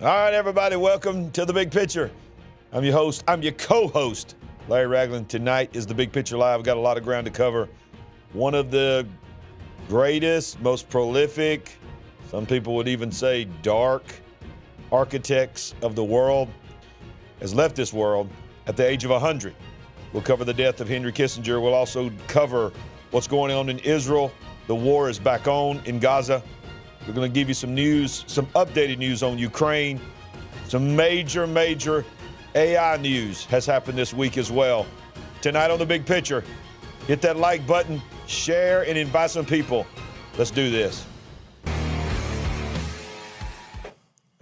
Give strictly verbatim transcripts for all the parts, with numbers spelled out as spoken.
All right, everybody, welcome to The Big Picture. I'm your host, I'm your co-host, Larry Ragland. Tonight is The Big Picture Live. We've got a lot of ground to cover. One of the greatest, most prolific, some people would even say dark, architects of the world has left this world at the age of one hundred. We'll cover the death of Henry Kissinger. We'll also cover what's going on in Israel. The war is back on in Gaza. We're going to give you some news, some updated news on Ukraine. Some major, major A I news has happened this week as well. Tonight on The Big Picture, hit that like button, share, and invite some people. Let's do this.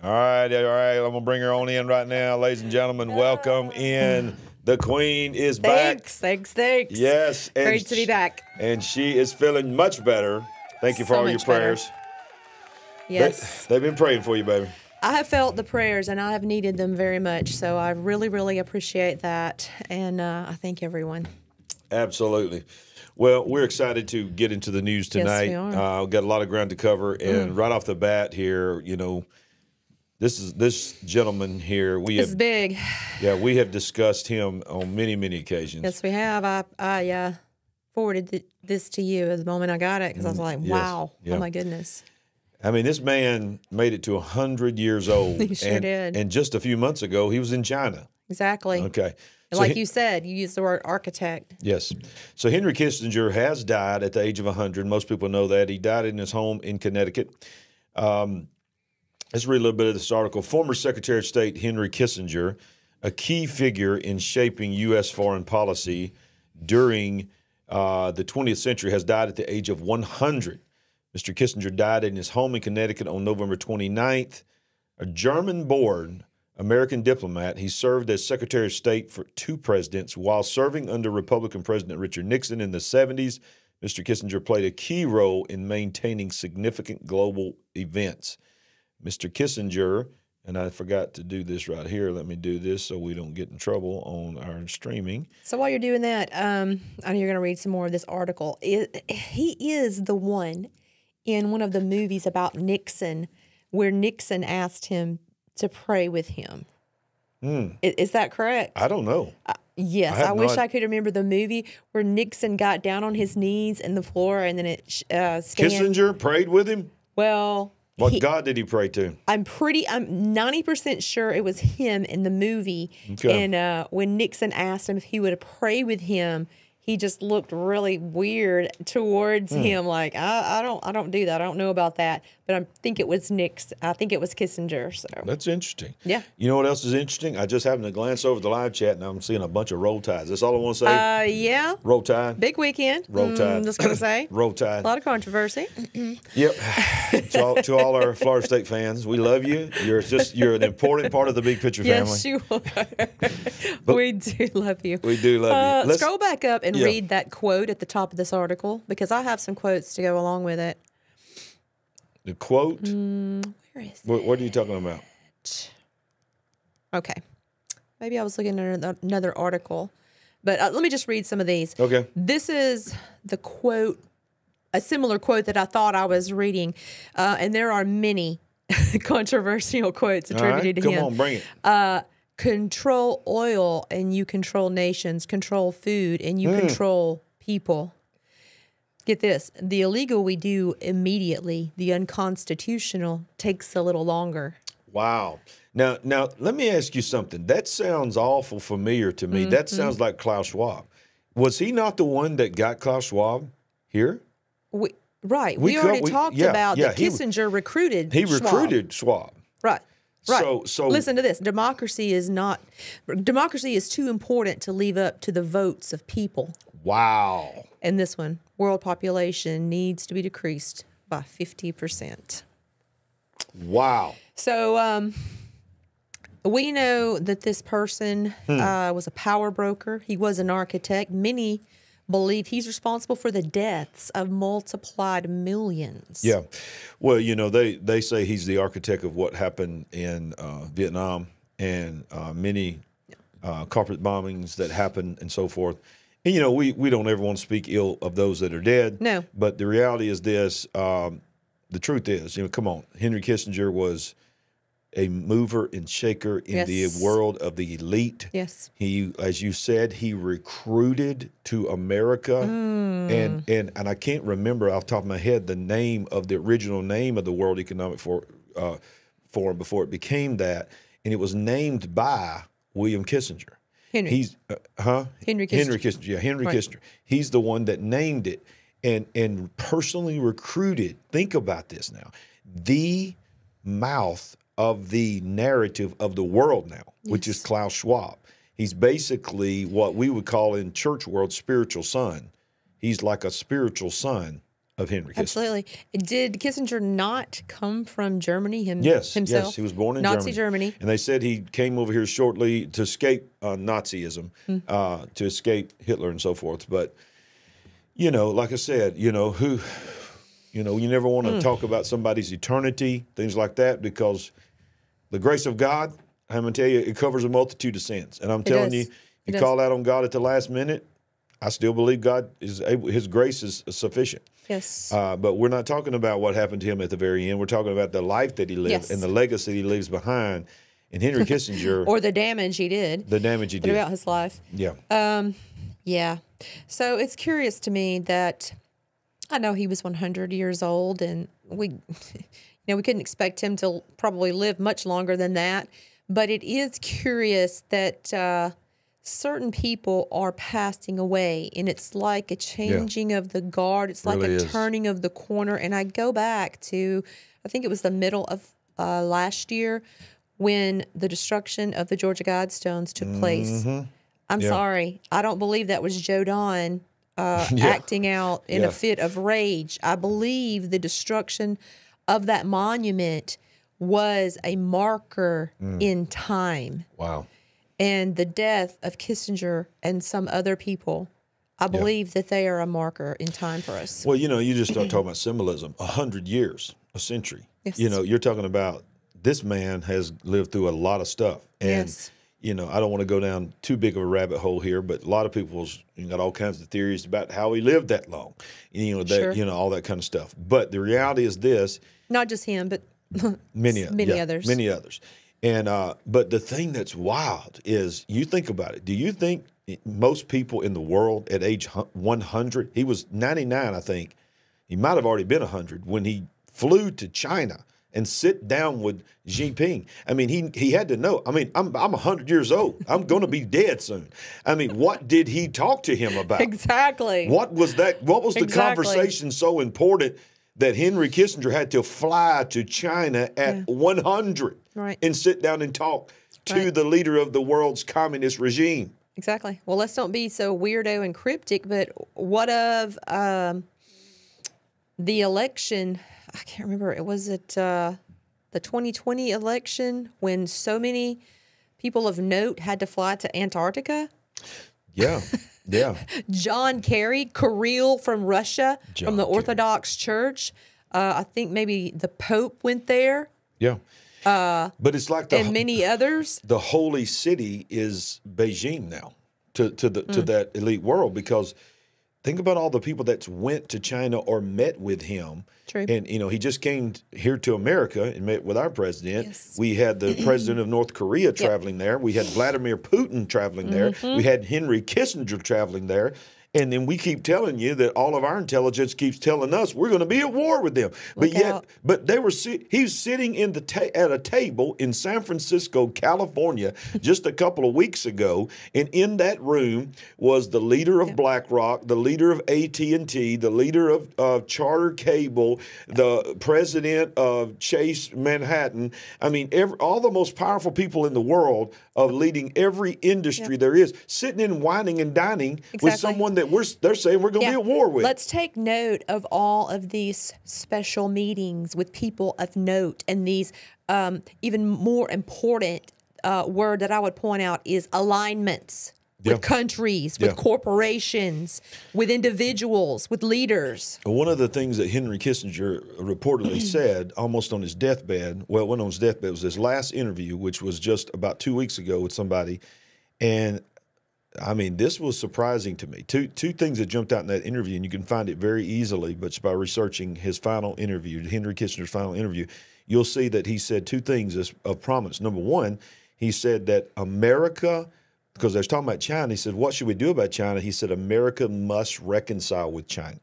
All right, all right, I'm going to bring her on in right now. Ladies and gentlemen, welcome in. The Queen is back. Thanks, thanks, thanks. Yes. Great to be back. And she is feeling much better. Thank you for all your prayers. Yes. They, they've been praying for you, baby. I have felt the prayers, and I have needed them very much. So I really, really appreciate that. And uh, I thank everyone. Absolutely. Well, we're excited to get into the news tonight. Yes, we are. Uh, we've got a lot of ground to cover. And mm. right off the bat here, you know, This is this gentleman here. We have, it's big. Yeah, we have discussed him on many, many occasions. Yes, we have. I, I uh, forwarded th this to you at the moment I got it because I was like, wow, yes. yeah. oh my goodness. I mean, this man made it to one hundred years old. He sure and, did. And just a few months ago, he was in China. Exactly. Okay. So like he, you said, you used the word architect. Yes. So Henry Kissinger has died at the age of one hundred. Most people know that. He died in his home in Connecticut. Um Let's read a little bit of this article. Former Secretary of State Henry Kissinger, a key figure in shaping U S foreign policy during uh, the twentieth century, has died at the age of one hundred. Mister Kissinger died in his home in Connecticut on November twenty-ninth. A German-born American diplomat, he served as Secretary of State for two presidents. While serving under Republican President Richard Nixon in the seventies, Mister Kissinger played a key role in maintaining significant global events. Mister Kissinger, and I forgot to do this right here. Let me do this so we don't get in trouble on our streaming. So while you're doing that, um, I know you're going to read some more of this article. It, he is the one in one of the movies about Nixon where Nixon asked him to pray with him. Mm. Is, is that correct? I don't know. Uh, yes, I, I wish I could remember the movie where Nixon got down on his knees in the floor and then it uh, stands. Kissinger prayed with him? Well... What he, God did he pray to? I'm pretty, I'm ninety percent sure it was him in the movie. Okay. And uh, when Nixon asked him if he would pray with him, he just looked really weird towards mm. him. Like, I, I don't, I don't do that. I don't know about that. But I think it was Nixon. I think it was Kissinger. So that's interesting. Yeah. You know what else is interesting? I just happened to glance over the live chat and I'm seeing a bunch of roll tides. That's all I want to say. Uh, yeah. Roll tide. Big weekend. Roll tide. Mm, just gonna say. Roll tide. A lot of controversy. Yep. to, all, to all our Florida State fans, we love you. You're just you're an important part of the Big Picture family. Yes, you are. We do love you. We do love uh, you. Let's scroll back up and. Yeah. Read that quote at the top of this article because I have some quotes to go along with it. The quote? Mm, where is what, what are you talking about? Okay. Maybe I was looking at another article. But uh, let me just read some of these. Okay. This is the quote, a similar quote that I thought I was reading. Uh, and there are many controversial quotes attributed right, to him. Come on, bring it. Uh, Control oil and you control nations, control food and you mm. control people. Get this, the illegal we do immediately, the unconstitutional takes a little longer. Wow. Now, now let me ask you something. That sounds awful familiar to me. Mm-hmm. That sounds like Klaus Schwab. Was he not the one that got Klaus Schwab here? We, right. We, we already we, talked yeah, about yeah, that Kissinger he, recruited He Schwab. recruited Schwab. Right. Right. So, so listen to this. Democracy is not democracy is too important to leave up to the votes of people. Wow. And this one, world population needs to be decreased by fifty percent. Wow. So um, we know that this person hmm. uh, was a power broker. He was an architect. Many believe he's responsible for the deaths of multiplied millions. Yeah. Well, you know, they, they say he's the architect of what happened in uh, Vietnam and uh, many uh, carpet bombings that happened and so forth. And, you know, we, we don't ever want to speak ill of those that are dead. No. But the reality is this. Um, the truth is, you know, come on. Henry Kissinger was a mover and shaker in yes. the world of the elite. Yes. He, as you said, he recruited to America. Mm. And, and, and I can't remember off the top of my head the name of the original name of the World Economic For, uh, Forum before it became that. And it was named by William Kissinger. Henry. He's, uh, huh? Henry Kissinger. Henry Kissinger. Yeah, Henry right. Kissinger. He's the one that named it and, and personally recruited, think about this now, the mouth of the narrative of the world now, yes. which is Klaus Schwab. He's basically what we would call in church world spiritual son. He's like a spiritual son of Henry Kissinger. Absolutely. Did Kissinger not come from Germany him, yes, himself? Yes, he was born in Nazi Germany. Germany. And they said he came over here shortly to escape uh, Nazism, mm. uh, to escape Hitler and so forth. But, you know, like I said, you know, who... You know, you never want to mm. talk about somebody's eternity, things like that, because the grace of God, I'm going to tell you, it covers a multitude of sins. And I'm it telling does. you, you call out on God at the last minute, I still believe God is able, his grace is sufficient. Yes. Uh, but we're not talking about what happened to him at the very end. We're talking about the life that he lived yes. and the legacy he leaves behind. And Henry Kissinger. or the damage he did. The damage he did. Throughout his life. Yeah. Um, yeah. So it's curious to me that... I know he was one hundred years old, and we, you know, we couldn't expect him to probably live much longer than that. But it is curious that uh, certain people are passing away, and it's like a changing yeah. of the guard. It's like really a is. turning of the corner. And I go back to, I think it was the middle of uh, last year when the destruction of the Georgia Guidestones took mm-hmm. place. I'm yeah. sorry. I don't believe that was Joe Don. Uh, yeah. acting out in yeah. a fit of rage. I believe the destruction of that monument was a marker mm. in time. Wow. And the death of Kissinger and some other people, I believe yeah. that they are a marker in time for us. Well, you know, you just start talking about symbolism. A hundred years, a century. Yes. You know, you're talking about this man has lived through a lot of stuff. And yes. You know, I don't want to go down too big of a rabbit hole here, but a lot of people's you got all kinds of theories about how he lived that long, you know, that, sure. you know, all that kind of stuff. But the reality is this: not just him, but many, many yeah, others, many others. And uh, but the thing that's wild is you think about it. Do you think most people in the world at age one hundred? He was ninety-nine, I think. He might have already been one hundred when he flew to China and sit down with Xi Jinping. I mean, he he had to know. I mean, I'm I'm one hundred years old. I'm going to be dead soon. I mean, what did he talk to him about? Exactly. What was that? What was the exactly. conversation so important that Henry Kissinger had to fly to China at yeah. one hundred right. and sit down and talk to right. the leader of the world's communist regime? Exactly. Well, let's don't be so weirdo and cryptic, but what of um, the election... I can't remember. It was at uh, the twenty twenty election when so many people of note had to fly to Antarctica. Yeah, yeah. John Kerry, Kirill from Russia, John from the Orthodox Kerry. Church. Uh, I think maybe the Pope went there. Yeah. Uh, but it's like the and many others. The holy city is Beijing now to to the mm. to that elite world because. Think about all the people that's went to China or met with him. True. And, you know, he just came here to America and met with our president. Yes. We had the president of North Korea traveling yep. there. We had Vladimir Putin traveling there. Mm-hmm. We had Henry Kissinger traveling there. And then we keep telling you that all of our intelligence keeps telling us we're going to be at war with them. But Look yet, out. but they were si he's sitting in the ta at a table in San Francisco, California, just a couple of weeks ago, and in that room was the leader of yeah. BlackRock, the leader of A T and T, the leader of uh, Charter Cable, yeah. the president of Chase Manhattan. I mean, every, all the most powerful people in the world of leading every industry yeah. there is, sitting and whining and dining exactly. with someone that. We're, they're saying we're going to yeah. be at war with. Let's take note of all of these special meetings with people of note, and these um, even more important uh, word that I would point out is alignments yeah. with countries, yeah. with corporations, with individuals, with leaders. One of the things that Henry Kissinger reportedly said almost on his deathbed, well, it wasn't on his deathbed, it was his last interview, which was just about two weeks ago with somebody, and I mean, this was surprising to me. Two two things that jumped out in that interview, and you can find it very easily, but by researching his final interview, Henry Kissinger's final interview, you'll see that he said two things of prominence. Number one, he said that America, because they're talking about China, he said, what should we do about China? He said, America must reconcile with China.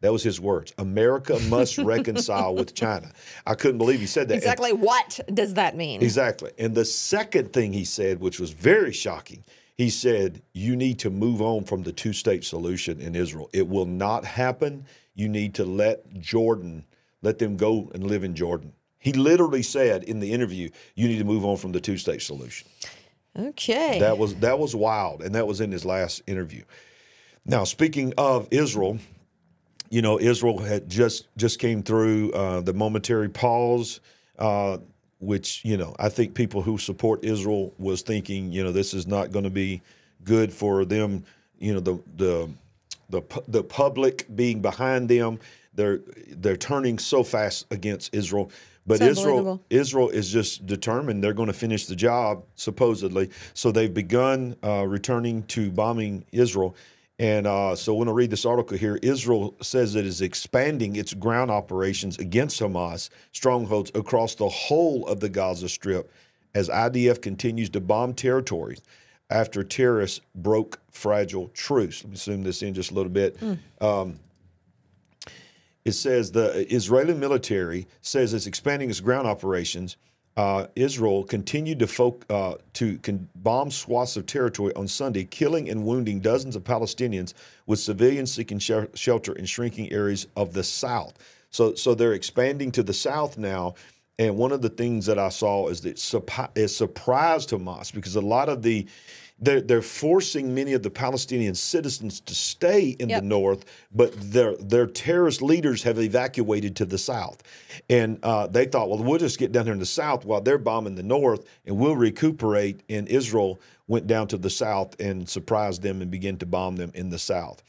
That was his words. America must reconcile with China. I couldn't believe he said that. Exactly. And what does that mean? Exactly. And the second thing he said, which was very shocking, he said, you need to move on from the two-state solution in Israel. It will not happen. You need to let Jordan, let them go and live in Jordan. He literally said in the interview, you need to move on from the two-state solution. Okay. That was, that was wild, and that was in his last interview. Now, speaking of Israel, you know, Israel had just, just came through uh, the momentary pause, uh, which, you know, I think people who support Israel was thinking, you know, this is not going to be good for them, you know, the, the, the, the public being behind them. They're, they're turning so fast against Israel. But Israel, Israel is just determined they're going to finish the job, supposedly. So they've begun uh, returning to bombing Israel. And uh, so when I read this article here, Israel says it is expanding its ground operations against Hamas strongholds across the whole of the Gaza Strip as I D F continues to bomb territories after terrorists broke fragile truce. Let me zoom this in just a little bit. Mm. Um, It says the Israeli military says it's expanding its ground operations. Uh, Israel continued to, folk, uh, to con bomb swaths of territory on Sunday, killing and wounding dozens of Palestinians, with civilians seeking sh shelter in shrinking areas of the south. So, so they're expanding to the south now. And one of the things that I saw is that it surprised Hamas, because a lot of the They're, they're forcing many of the Palestinian citizens to stay in yep. the north, but their, their terrorist leaders have evacuated to the south. And uh, they thought, well, we'll just get down here in the south while they're bombing the north, and we'll recuperate. And Israel went down to the south and surprised them and began to bomb them in the south.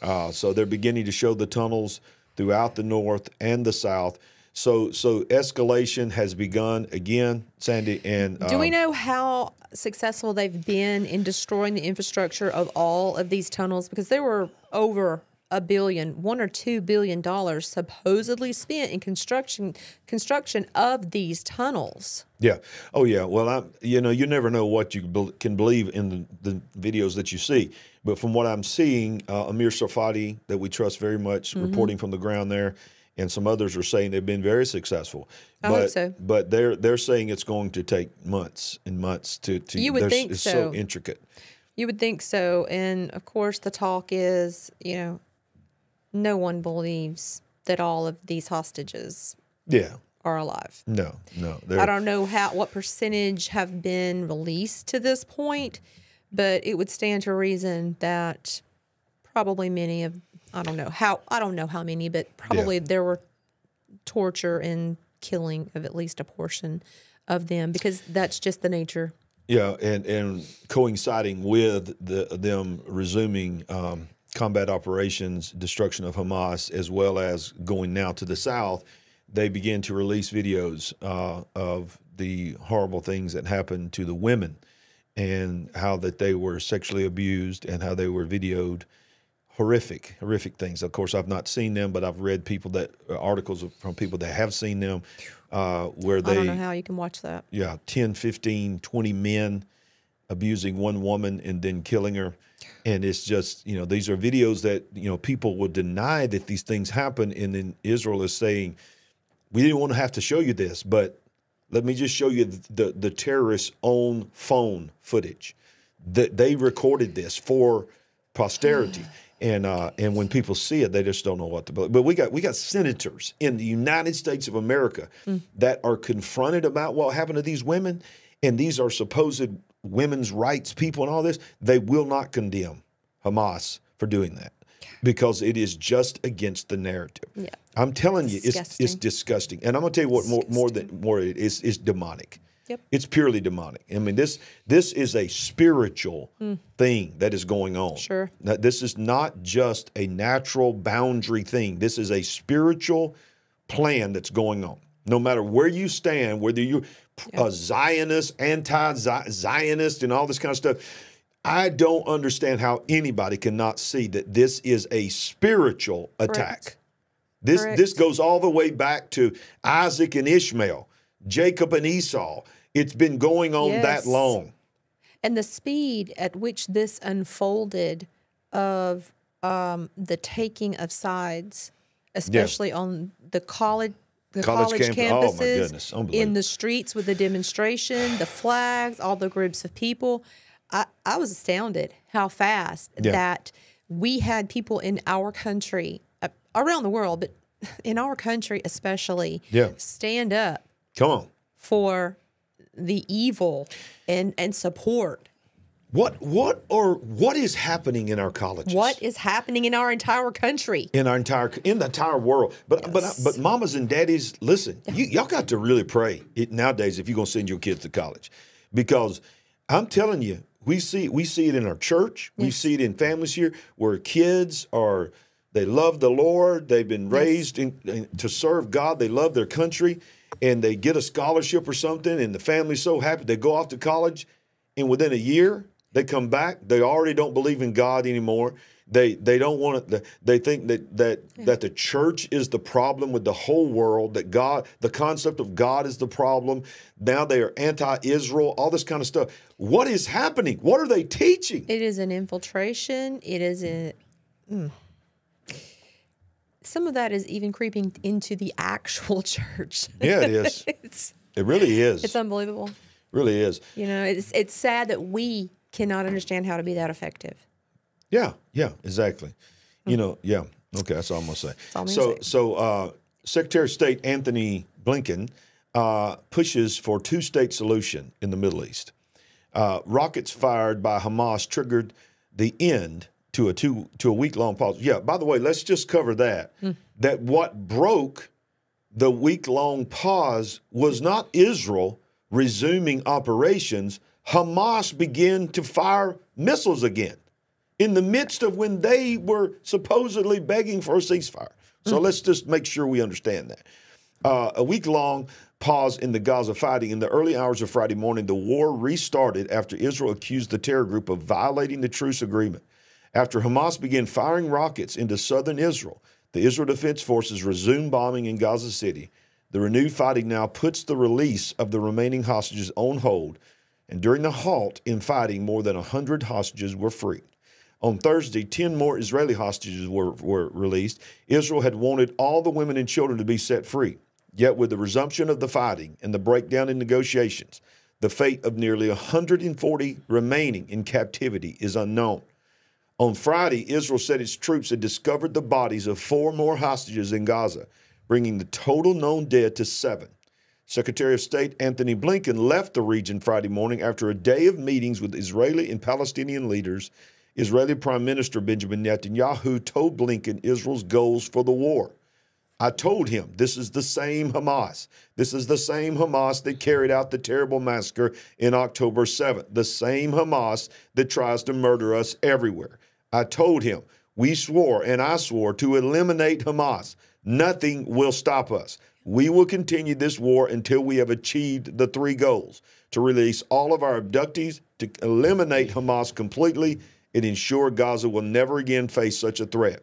Uh, so they're beginning to show the tunnels throughout the north and the south. So, so escalation has begun again, Sandy. And um, do we know how successful they've been in destroying the infrastructure of all of these tunnels? Because there were over a billion, one or two billion dollars supposedly spent in construction construction of these tunnels. Yeah. Oh, yeah. Well, I, you know, you never know what you be can believe in the, the videos that you see. But from what I'm seeing, uh, Amir Safadi, that we trust very much, mm-hmm. reporting from the ground there, and some others are saying they've been very successful. I but, hope so. But they're they're saying it's going to take months and months to to. You would think so. It's so intricate. You would think so, and of course the talk is, you know, no one believes that all of these hostages yeah. are alive. No, no. I don't know how what percentage have been released to this point, but it would stand to reason that probably many of. I don't know how I don't know how many, but probably yeah. there were torture and killing of at least a portion of them, because that's just the nature. Yeah, and and coinciding with the them resuming um, combat operations, destruction of Hamas, as well as going now to the south, they begin to release videos uh, of the horrible things that happened to the women, and how that they were sexually abused and how they were videoed. Horrific, horrific things. Of course, I've not seen them, but I've read people that uh, articles from people that have seen them uh, where they... I don't know how you can watch that. Yeah, ten, fifteen, twenty men abusing one woman and then killing her. And it's just, you know, these are videos that, you know, people will deny that these things happen. And then Israel is saying, we didn't want to have to show you this, but let me just show you the, the, the terrorists' own phone footage. That they recorded this for posterity. And uh, and when people see it, they just don't know what to believe. But we got we got senators in the United States of America mm. that are confronted about what happened to these women, and these are supposed women's rights people and all this. They will not condemn Hamas for doing that, because it is just against the narrative. Yeah. I'm telling it's you, disgusting. it's it's disgusting. And I'm gonna tell you what more more than more it is it's demonic. Yep. It's purely demonic. I mean, this this is a spiritual mm. thing that is going on. Sure. Now, this is not just a natural boundary thing. This is a spiritual plan that's going on. No matter where you stand, whether you're yep. a Zionist, anti-Zionist, and all this kind of stuff, I don't understand how anybody cannot see that this is a spiritual attack. Right. This, this goes all the way back to Isaac and Ishmael, Jacob and Esau. It's been going on yes. that long. And the speed at which this unfolded of um, the taking of sides, especially yeah. on the college the college, college campus. campuses, oh, my goodness. In the streets with the demonstration, the flags, all the groups of people. I, I was astounded how fast yeah. that we had people in our country, uh, around the world, but in our country especially, yeah. stand up Come on. for the evil and, and support. What what or what is happening in our colleges? What is happening in our entire country? In our entire in the entire world. But yes. but but mamas and daddies, listen, you, y'all got to really pray it nowadays if you're gonna send your kids to college, because I'm telling you, we see we see it in our church, yes. we see it in families here where kids are they love the Lord, they've been raised yes. in, in, to serve God, they love their country, and they get a scholarship or something, and the family's so happy they go off to college, and within a year. They come back. They already don't believe in God anymore. They they don't want to. They think that that yeah. that the church is the problem with the whole world. That God, the concept of God, is the problem. Now they are anti-Israel. All this kind of stuff. What is happening? What are they teaching? It is an infiltration. It is a. Mm. Some of that is even creeping into the actual church. Yeah, it is. it's, it really is. It's unbelievable. It really is. You know, it's it's sad that we. Cannot understand how to be that effective. Yeah, yeah, exactly. You mm. know, yeah. Okay, that's all I'm gonna say. So, so uh, Secretary of State Anthony Blinken uh, pushes for two-state solution in the Middle East. Uh, rockets fired by Hamas triggered the end to a two to a week-long pause. Yeah. By the way, let's just cover that. Mm. That what broke the week-long pause was not Israel resuming operations. Hamas began to fire missiles again in the midst of when they were supposedly begging for a ceasefire. So mm-hmm. let's just make sure we understand that. Uh, a week-long pause in the Gaza fighting. In the early hours of Friday morning, the war restarted after Israel accused the terror group of violating the truce agreement. After Hamas began firing rockets into southern Israel, the Israel Defense Forces resumed bombing in Gaza City. The renewed fighting now puts the release of the remaining hostages on hold, and during the halt in fighting, more than one hundred hostages were freed. On Thursday, ten more Israeli hostages were, were released. Israel had wanted all the women and children to be set free. Yet with the resumption of the fighting and the breakdown in negotiations, the fate of nearly one hundred forty remaining in captivity is unknown. On Friday, Israel said its troops had discovered the bodies of four more hostages in Gaza, bringing the total known dead to seven. Secretary of State Anthony Blinken left the region Friday morning after a day of meetings with Israeli and Palestinian leaders. Israeli Prime Minister Benjamin Netanyahu told Blinken Israel's goals for the war. I told him this is the same Hamas. This is the same Hamas that carried out the terrible massacre in October seventh. The same Hamas that tries to murder us everywhere. I told him we swore and I swore to eliminate Hamas. Nothing will stop us. We will continue this war until we have achieved the three goals: to release all of our abductees, to eliminate Hamas completely, and ensure Gaza will never again face such a threat.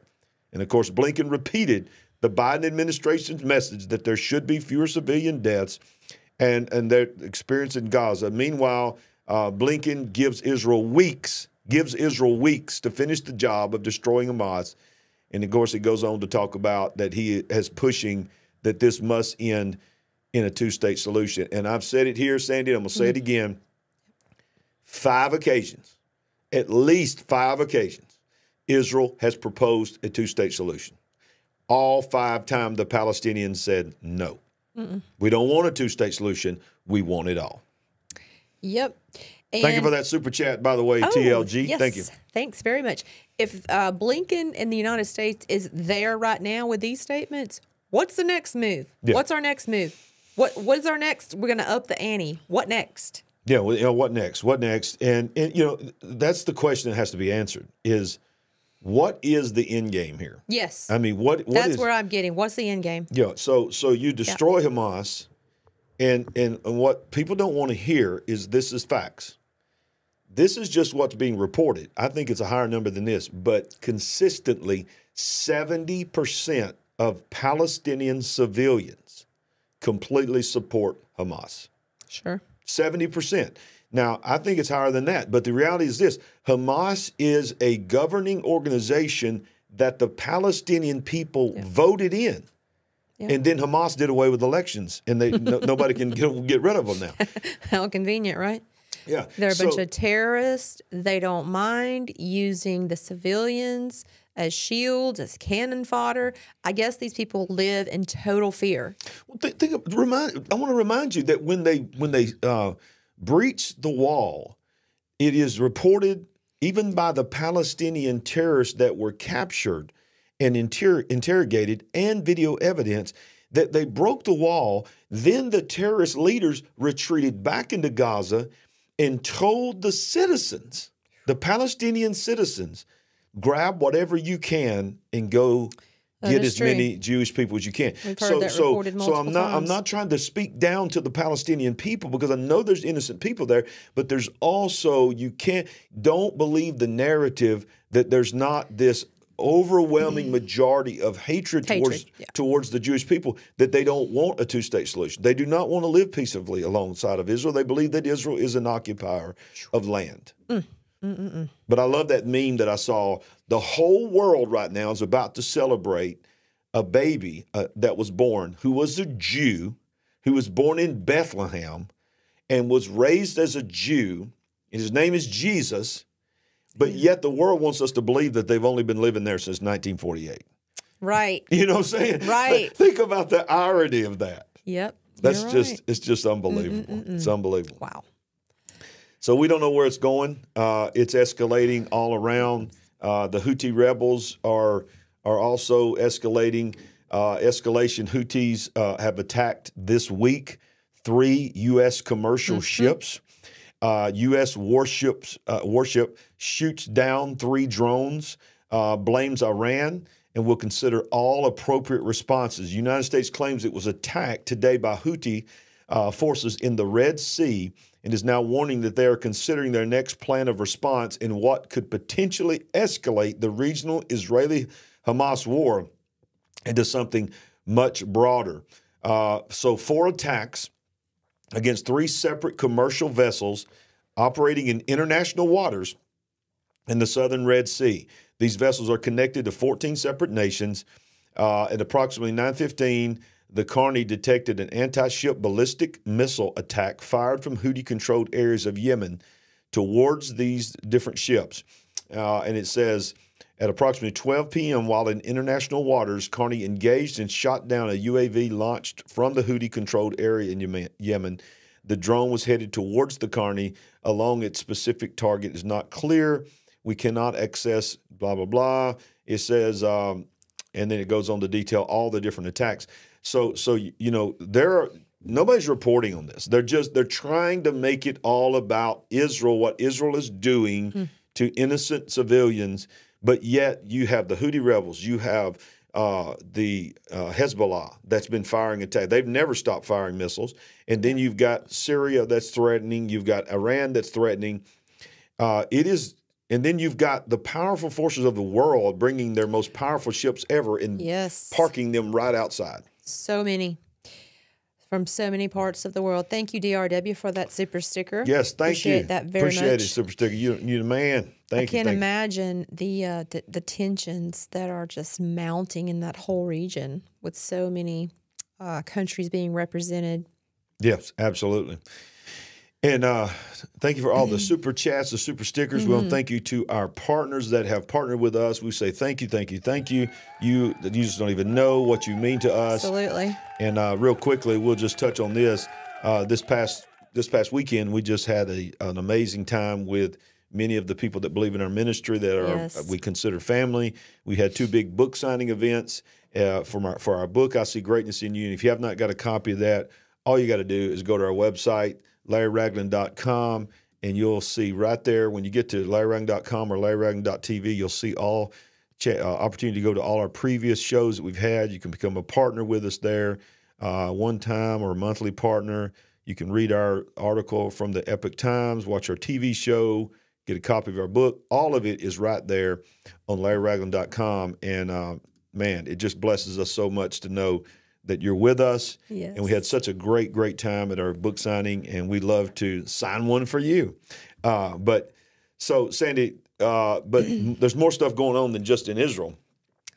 And, of course, Blinken repeated the Biden administration's message that there should be fewer civilian deaths and, and their experience in Gaza. Meanwhile, uh, Blinken gives Israel weeks, gives Israel weeks to finish the job of destroying Hamas. And, of course, he goes on to talk about that he is pushing that this must end in a two-state solution. And I've said it here, Sandy, and I'm going to say it again. Five occasions, at least five occasions, Israel has proposed a two-state solution. All five times the Palestinians said no. Mm-mm. We don't want a two-state solution. We want it all. Yep. And thank you for that super chat, by the way, oh, T L G. Yes. Thank you. Thanks very much. If uh, Blinken in the United States is there right now with these statements, what's the next move? Yeah. What's our next move? What What is our next? We're going to up the ante. What next? Yeah, well, you know, what next? What next? And, and, you know, that's the question that has to be answered is, what is the end game here? Yes. I mean, what, what that's is, where I'm getting. What's the end game? Yeah, you know, so so you destroy yeah. Hamas, and, and, and what people don't want to hear is this is facts. This is just what's being reported. I think it's a higher number than this, but consistently seventy percent of Palestinian civilians completely support Hamas. Sure. seventy percent. Now, I think it's higher than that. But the reality is this. Hamas is a governing organization that the Palestinian people yeah. voted in. Yeah. And then Hamas did away with elections, and they no, nobody can get, get rid of them now. How convenient, right? Yeah. They're a so, bunch of terrorists. They don't mind using the civilians as shields, as cannon fodder. I guess these people live in total fear. Well, think, think of, remind, I want to remind you that when they when they uh, breached the wall, it is reported even by the Palestinian terrorists that were captured and inter interrogated and video evidence that they broke the wall. Then the terrorist leaders retreated back into Gaza and told the citizens, the Palestinian citizens, grab whatever you can and go that get as true. many Jewish people as you can. We've so, heard that so, reported multiple so I'm not, times. I'm not trying to speak down to the Palestinian people because I know there's innocent people there, but there's also you can't. Don't believe the narrative that there's not this overwhelming majority of hatred, hatred towards yeah. towards the Jewish people, that they don't want a two-state solution. They do not want to live peaceably alongside of Israel. They believe that Israel is an occupier of land. Mm. Mm -mm -mm. But I love that meme that I saw. The whole world right now is about to celebrate a baby uh, that was born, who was a Jew, who was born in Bethlehem and was raised as a Jew, and his name is Jesus. But yet the world wants us to believe that they've only been living there since nineteen forty-eight. Right. You know what I'm saying? Right. Think about the irony of that. Yep. That's right. just, it's just unbelievable. Mm -mm -mm. It's unbelievable. Wow. So we don't know where it's going. Uh, it's escalating all around. Uh, the Houthi rebels are, are also escalating. Uh, escalation Houthis uh, have attacked this week three U S commercial mm -hmm. ships. Uh, U S warships uh, warship shoots down three drones, uh, blames Iran, and will consider all appropriate responses. The United States claims it was attacked today by Houthi uh, forces in the Red Sea and is now warning that they are considering their next plan of response in what could potentially escalate the regional Israeli-Hamas war into something much broader. Uh, so four attacks against three separate commercial vessels operating in international waters in the southern Red Sea. These vessels are connected to fourteen separate nations. Uh, at approximately nine fifteen, the Carney detected an anti-ship ballistic missile attack fired from Houthi-controlled areas of Yemen towards these different ships. Uh, and it says, at approximately twelve p m, while in international waters, Carney engaged and shot down a U A V launched from the Houthi-controlled area in Yemen. The drone was headed towards the Carney. Along its specific target is not clear. We cannot access blah, blah, blah. It says, um, and then it goes on to detail all the different attacks. So, so you know, there are, nobody's reporting on this. They're just, they're trying to make it all about Israel, what Israel is doing hmm. to innocent civilians. But yet you have the Houthi rebels, you have uh, the uh, Hezbollah that's been firing attacks. They've never stopped firing missiles. And then you've got Syria that's threatening. You've got Iran that's threatening. Uh, it is, and then you've got the powerful forces of the world bringing their most powerful ships ever and yes. parking them right outside. So many. From so many parts of the world. Thank you, D R W, for that super sticker. Yes, thank Appreciate you. Appreciate that very Appreciate much. Appreciate it, super sticker. You, you're the man. Thank I you. I can't imagine the, uh, the the tensions that are just mounting in that whole region with so many uh, countries being represented. Yes, absolutely. And uh, thank you for all the super chats, the super stickers. Mm-hmm. Well, thank you to our partners that have partnered with us. We say thank you, thank you, thank you. You, you just don't even know what you mean to us. Absolutely. And uh, real quickly, we'll just touch on this. Uh, this past this past weekend, we just had a, an amazing time with many of the people that believe in our ministry that are yes. we consider family. We had two big book signing events uh, from our, for our book, I See Greatness in You. And if you have not got a copy of that, all you got to do is go to our website, Larry Ragland dot com, and you'll see right there when you get to Larry Ragland dot com or Larry Ragland dot T V, you'll see all cha uh, opportunity to go to all our previous shows that we've had. You can become a partner with us there, uh, one time or a monthly partner. You can read our article from the Epic Times, watch our T V show, get a copy of our book. All of it is right there on Larry Ragland dot com, and uh, man, it just blesses us so much to know that you're with us. Yes. And we had such a great, great time at our book signing, and we'd love to sign one for you. Uh, but so, Sandy, uh, but there's more stuff going on than just in Israel.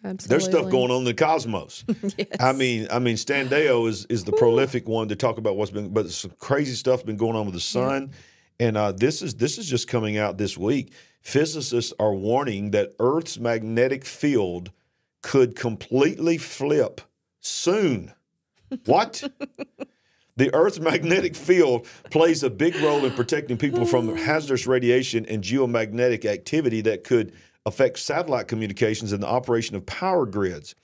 Absolutely. There's stuff going on in the cosmos. Yes. I mean, I mean, Standeo is is the prolific one to talk about what's been, but some crazy stuff been going on with the sun, yeah. and uh, this is this is just coming out this week. Physicists are warning that Earth's magnetic field could completely flip soon. What? The Earth's magnetic field plays a big role in protecting people from hazardous radiation and geomagnetic activity that could affects satellite communications and the operation of power grids,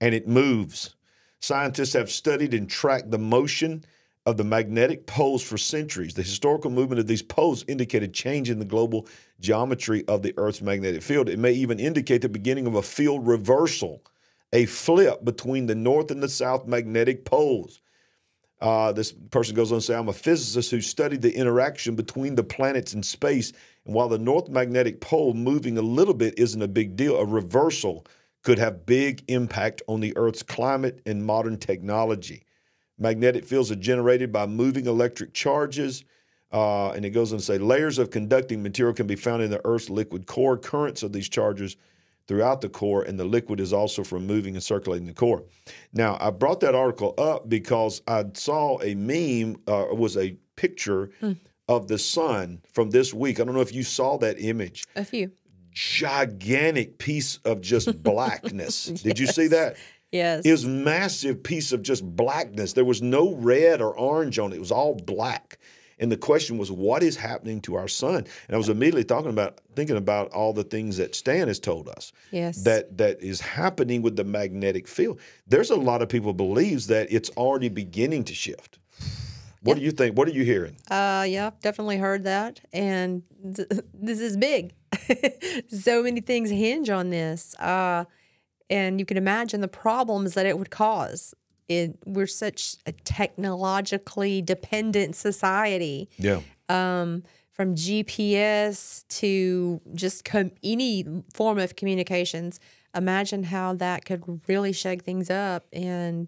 and it moves. Scientists have studied and tracked the motion of the magnetic poles for centuries. The historical movement of these poles indicated change in the global geometry of the Earth's magnetic field. It may even indicate the beginning of a field reversal, a flip between the north and the south magnetic poles. Uh, this person goes on to say, I'm a physicist who studied the interaction between the planets in space. And while the north magnetic pole moving a little bit isn't a big deal, a reversal could have big impact on the Earth's climate and modern technology. Magnetic fields are generated by moving electric charges. Uh, and it goes on to say, layers of conducting material can be found in the Earth's liquid core, currents of these charges throughout the core, and the liquid is also from moving and circulating the core. Now, I brought that article up because I saw a meme, uh, was a picture mm. of the sun from this week. I don't know if you saw that image. A few. Gigantic piece of just blackness. Did yes. you see that? Yes. It was a massive piece of just blackness. There was no red or orange on it. It was all black. And the question was, what is happening to our sun? And I was immediately talking about, thinking about all the things that Stan has told us. Yes. That that is happening with the magnetic field. There's a lot of people believes that it's already beginning to shift. What yeah. do you think? What are you hearing? Uh, yeah, definitely heard that. And th this is big. So many things hinge on this. Uh, and you can imagine the problems that it would cause. It, we're such a technologically dependent society. Yeah. Um, from G P S to just com any form of communications. Imagine how that could really shake things up and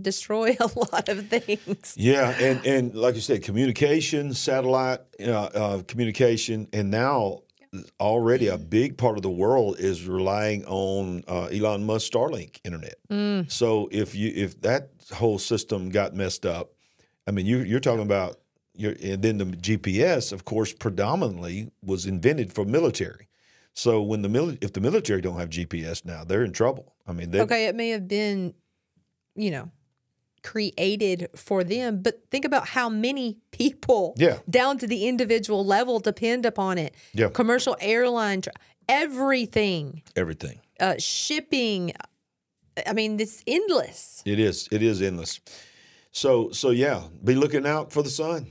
destroy a lot of things. Yeah, and and like you said, communication, satellite uh, uh, communication, and now yeah. already a big part of the world is relying on uh, Elon Musk's Starlink internet. Mm. So if you if that whole system got messed up, I mean, you, you're talking about your and then the G P S, of course, predominantly was invented for military. So when the mili if the military don't have G P S now, they're in trouble. I mean, okay, it may have been, you know, created for them, but think about how many people yeah. down to the individual level depend upon it. Yeah. Commercial airline, everything. Everything. Uh, shipping. I mean, it's endless. It is. It is endless. So, so yeah, be looking out for the sun.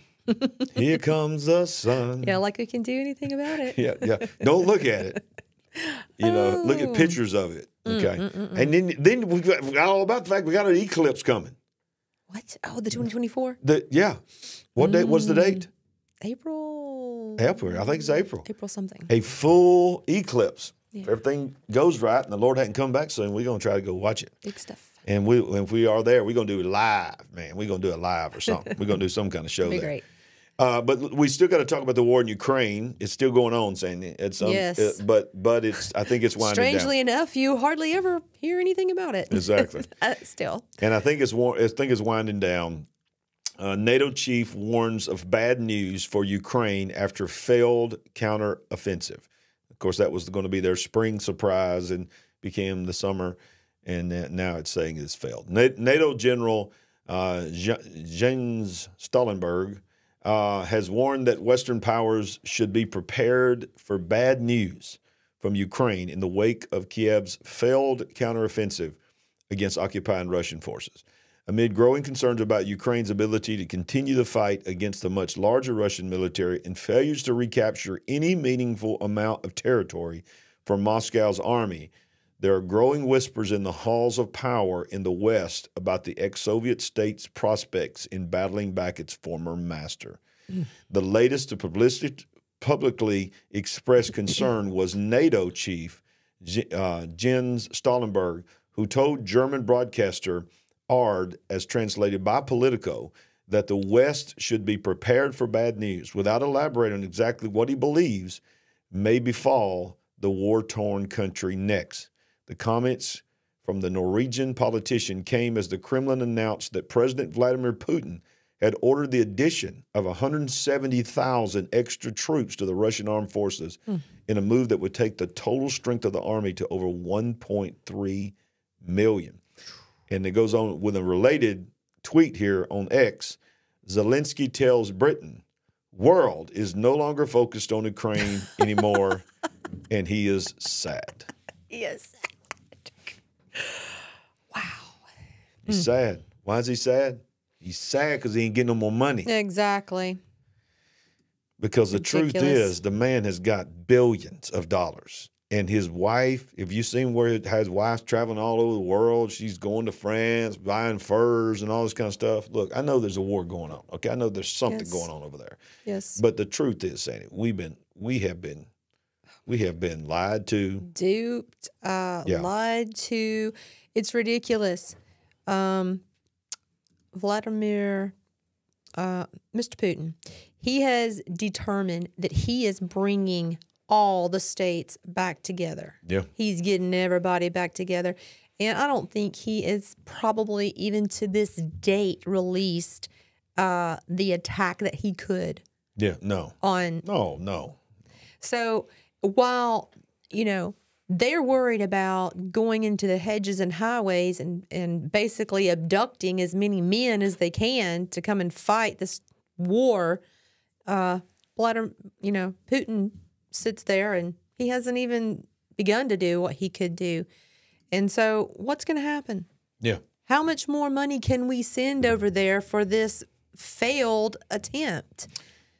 Here comes the sun. Yeah, like we can do anything about it. yeah, yeah. Don't look at it. You know, oh. look at pictures of it. Okay. Mm, mm, mm, mm. And then then we got, we got all about the fact we got an eclipse coming. What? Oh, the twenty twenty-four? The, yeah. What mm. date? What's the date? April. April. I think it's April. April something. A full eclipse. Yeah. If everything goes right and the Lord hasn't come back soon, we're going to try to go watch it. Big stuff. And we, if we are there, we're going to do it live, man. We're going to do it live or something. We're going to do some kind of show there. Great. Uh, but we still got to talk about the war in Ukraine. It's still going on, Sandy. It's, um, yes. Uh, but but it's. I think it's winding Strangely down. enough, you hardly ever hear anything about it. Exactly. uh, still. And I think it's. I think it's winding down. Uh, NATO chief warns of bad news for Ukraine after failed counteroffensive. Of course, that was going to be their spring surprise and became the summer. And now it's saying it's failed. NATO General uh, Jens Stoltenberg. Uh, has warned that Western powers should be prepared for bad news from Ukraine in the wake of Kiev's failed counteroffensive against occupying Russian forces. Amid growing concerns about Ukraine's ability to continue the fight against the much larger Russian military and failures to recapture any meaningful amount of territory from Moscow's army, there are growing whispers in the halls of power in the West about the ex-Soviet state's prospects in battling back its former master. Mm. The latest to publicly express concern was NATO chief uh, Jens Stoltenberg, who told German broadcaster A R D, as translated by Politico, that the West should be prepared for bad news, without elaborating on exactly what he believes may befall the war-torn country next. The comments from the Norwegian politician came as the Kremlin announced that President Vladimir Putin had ordered the addition of one hundred seventy thousand extra troops to the Russian armed forces mm. in a move that would take the total strength of the army to over one point three million. And it goes on with a related tweet here on X. Zelensky tells Britain, world is no longer focused on Ukraine anymore, and he is sad. He is sad. Wow. He's mm. sad. Why is he sad? He's sad because he ain't getting no more money. Exactly. Because Ridiculous. The truth is, the man has got billions of dollars. And his wife, if you've seen where his wife's traveling all over the world, she's going to France, buying furs and all this kind of stuff. Look, I know there's a war going on. Okay, I know there's something yes. going on over there. Yes. But the truth is, Sandy, we've been, we have been, we have been lied to, duped, uh, yeah. lied to. It's ridiculous. Um, Vladimir, uh, Mister Putin, he has determined that he is bringing all the states back together. Yeah. He's getting everybody back together. And I don't think he is probably even to this date released uh, the attack that he could. Yeah, no. On. Oh, no. So while, you know, they're worried about going into the hedges and highways and, and basically abducting as many men as they can to come and fight this war, uh, Vladimir, you know, Putin sits there and he hasn't even begun to do what he could do. And so what's going to happen? Yeah. How much more money can we send over there for this failed attempt?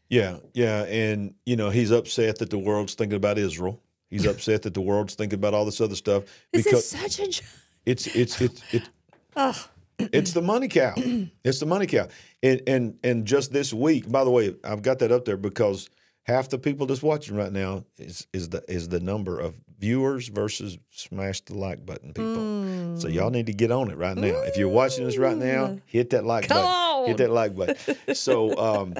Yeah, yeah. And, you know, he's upset that the world's thinking about Israel. He's upset that the world's thinking about all this other stuff. This is such a joke. It's it's it's it's, oh. it's the money cow. It's the money cow. And and and just this week, by the way, I've got that up there because half the people that's watching right now is is the is the number of viewers versus smash the like button people. Mm. So y'all need to get on it right now. Mm. If you're watching this right now, hit that like Come button. On. Hit that like button. So, um,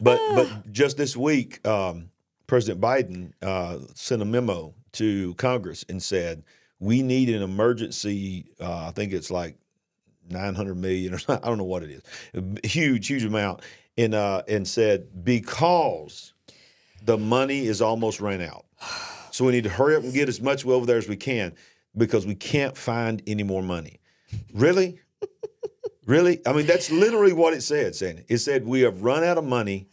but but just this week. Um, President Biden uh, sent a memo to Congress and said, we need an emergency, uh, I think it's like nine hundred million or something, I don't know what it is, a huge, huge amount, and, uh, and said, because the money is almost ran out. So we need to hurry up and get as much over there as we can because we can't find any more money. Really? Really? I mean, that's literally what it said, Sandy. It said, we have run out of money.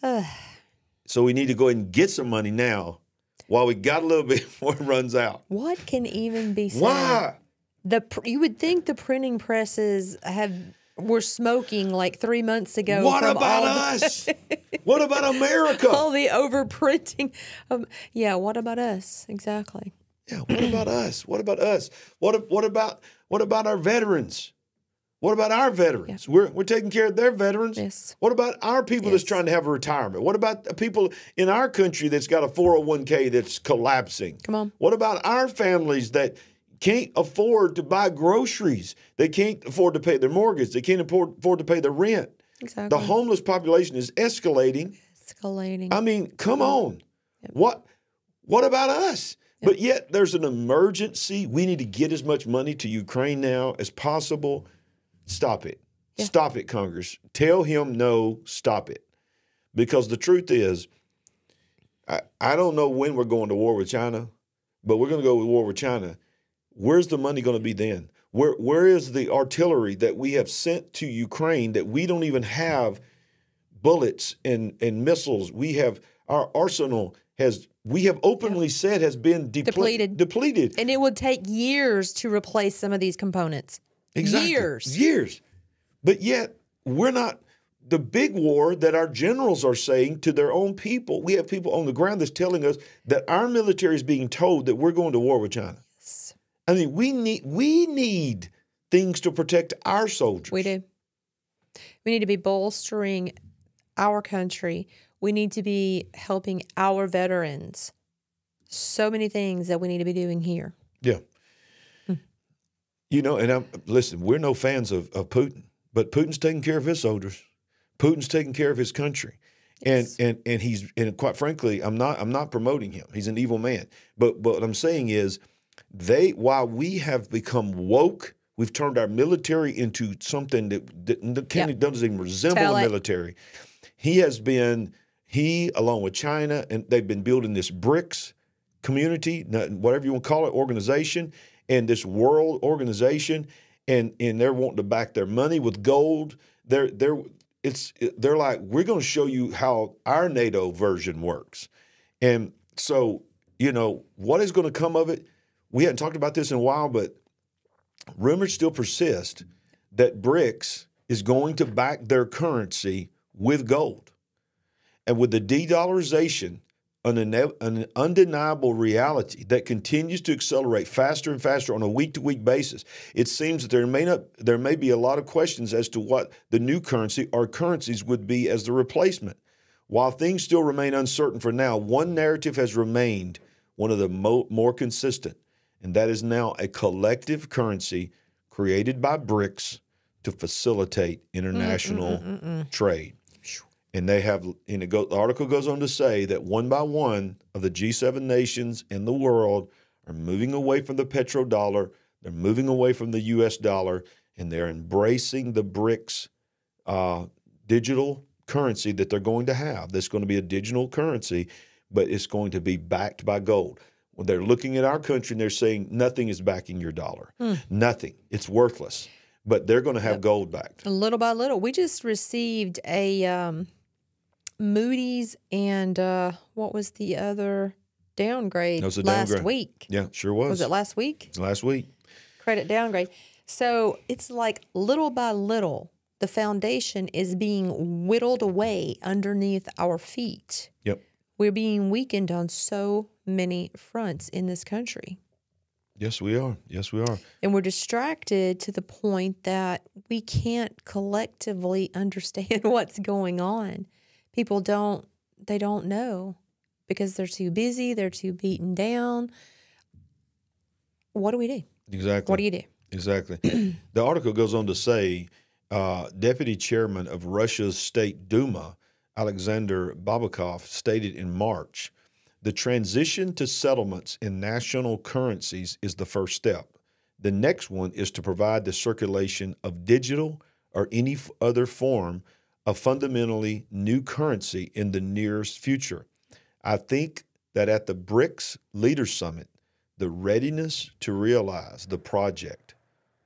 So we need to go ahead and get some money now while we got a little bit before it runs out. What can even be said? Why? The, you would think the printing presses have were smoking like three months ago. What about us? What about America? All the overprinting. Um, yeah, what about us? Exactly. Yeah, what about us? What about us? What, what, about, what about our veterans? What about our veterans? Yeah. We're, we're taking care of their veterans. Yes. What about our people yes. that's trying to have a retirement? What about people in our country that's got a four oh one K that's collapsing? Come on. What about our families that can't afford to buy groceries? They can't afford to pay their mortgage. They can't afford, afford to pay their rent. Exactly. The homeless population is escalating. Escalating. I mean, come on. Yep. What, what about us? Yep. But yet there's an emergency. We need to get as much money to Ukraine now as possible. Stop it. Yeah. Stop it, Congress. Tell him no, stop it. Because the truth is, I, I don't know when we're going to war with China, but we're going to go to war with China. Where's the money going to be then? Where, where is the artillery that we have sent to Ukraine that we don't even have bullets and, and missiles? We have our arsenal has, we have openly yeah. said, has been deple- depleted. depleted. And it would take years to replace some of these components. Exactly. Years. Years. But yet, we're not the big war that our generals are saying to their own people. We have people on the ground that's telling us that our military is being told that we're going to war with China. Yes. I mean, we need we need things to protect our soldiers. We do. We need to be bolstering our country. We need to be helping our veterans. so many things that we need to be doing here. Yeah. Hmm. You know, and I'm, listen, we're no fans of, of Putin, but Putin's taking care of his soldiers. Putin's taking care of his country. Yes. And and and he's and quite frankly, I'm not I'm not promoting him. He's an evil man. But but what I'm saying is they while we have become woke, we've turned our military into something that, that Kennedy yep. doesn't even resemble Tell a military. It. He has been he along with China, and they've been building this BRICS community, whatever you want to call it, organization, and this world organization, and and they're wanting to back their money with gold. They're they're It's they're like, we're going to show you how our NATO version works. And so, you know, what is going to come of it? We hadn't talked about this in a while, but rumors still persist that BRICS is going to back their currency with gold. And with the de-dollarization, an, an undeniable reality that continues to accelerate faster and faster on a week-to-week basis, it seems that there may not, there may be a lot of questions as to what the new currency or currencies would be as the replacement. While things still remain uncertain for now, one narrative has remained one of the mo more consistent, and that is now a collective currency created by BRICS to facilitate international mm, mm, mm, mm, mm. trade. And they have, and it go, the article goes on to say that one by one of the G seven nations in the world are moving away from the petrodollar, they're moving away from the U S dollar, and they're embracing the BRICS uh, digital currency that they're going to have. That's going to be a digital currency, but it's going to be backed by gold. Well, they're looking at our country and they're saying nothing is backing your dollar, mm. nothing. It's worthless. But they're going to have gold backed. Little by little, we just received a. Um Moody's and uh, what was the other downgrade last downgrade. week? Yeah, sure was. Was it last week? It's last week. Credit downgrade. So it's like little by little, the foundation is being whittled away underneath our feet. Yep. We're being weakened on so many fronts in this country. Yes, we are. Yes, we are. And we're distracted to the point that we can't collectively understand what's going on. People don't, they don't know because they're too busy, they're too beaten down. What do we do? Exactly. What do you do? Exactly. The article goes on to say, uh, Deputy Chairman of Russia's State Duma, Alexander Babakov, stated in March, the transition to settlements in national currencies is the first step. The next one is to provide the circulation of digital or any other form a fundamentally new currency in the nearest future. I think that at the BRICS Leaders Summit, the readiness to realize the project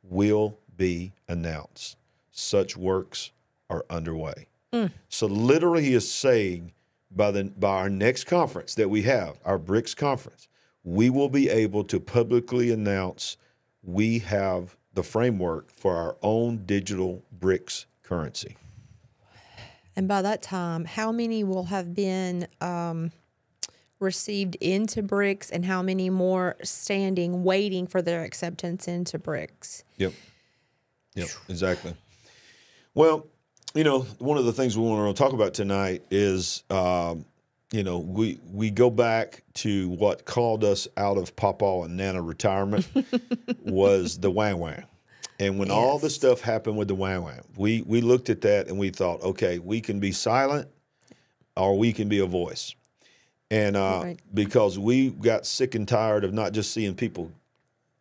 will be announced. Such works are underway. Mm. So literally he is saying by, the, by our next conference that we have, our BRICS conference, we will be able to publicly announce we have the framework for our own digital BRICS currency. And by that time, how many will have been um, received into BRICS and how many more standing, waiting for their acceptance into BRICS? Yep. Yep, exactly. Well, you know, one of the things we want to talk about tonight is, um, you know, we, we go back to what called us out of Pawpaw and Nana retirement was the wang-wang. And when yes. all the stuff happened with the wang-wang, we, we looked at that and we thought, okay, we can be silent or we can be a voice. And uh, right. because we got sick and tired of not just seeing people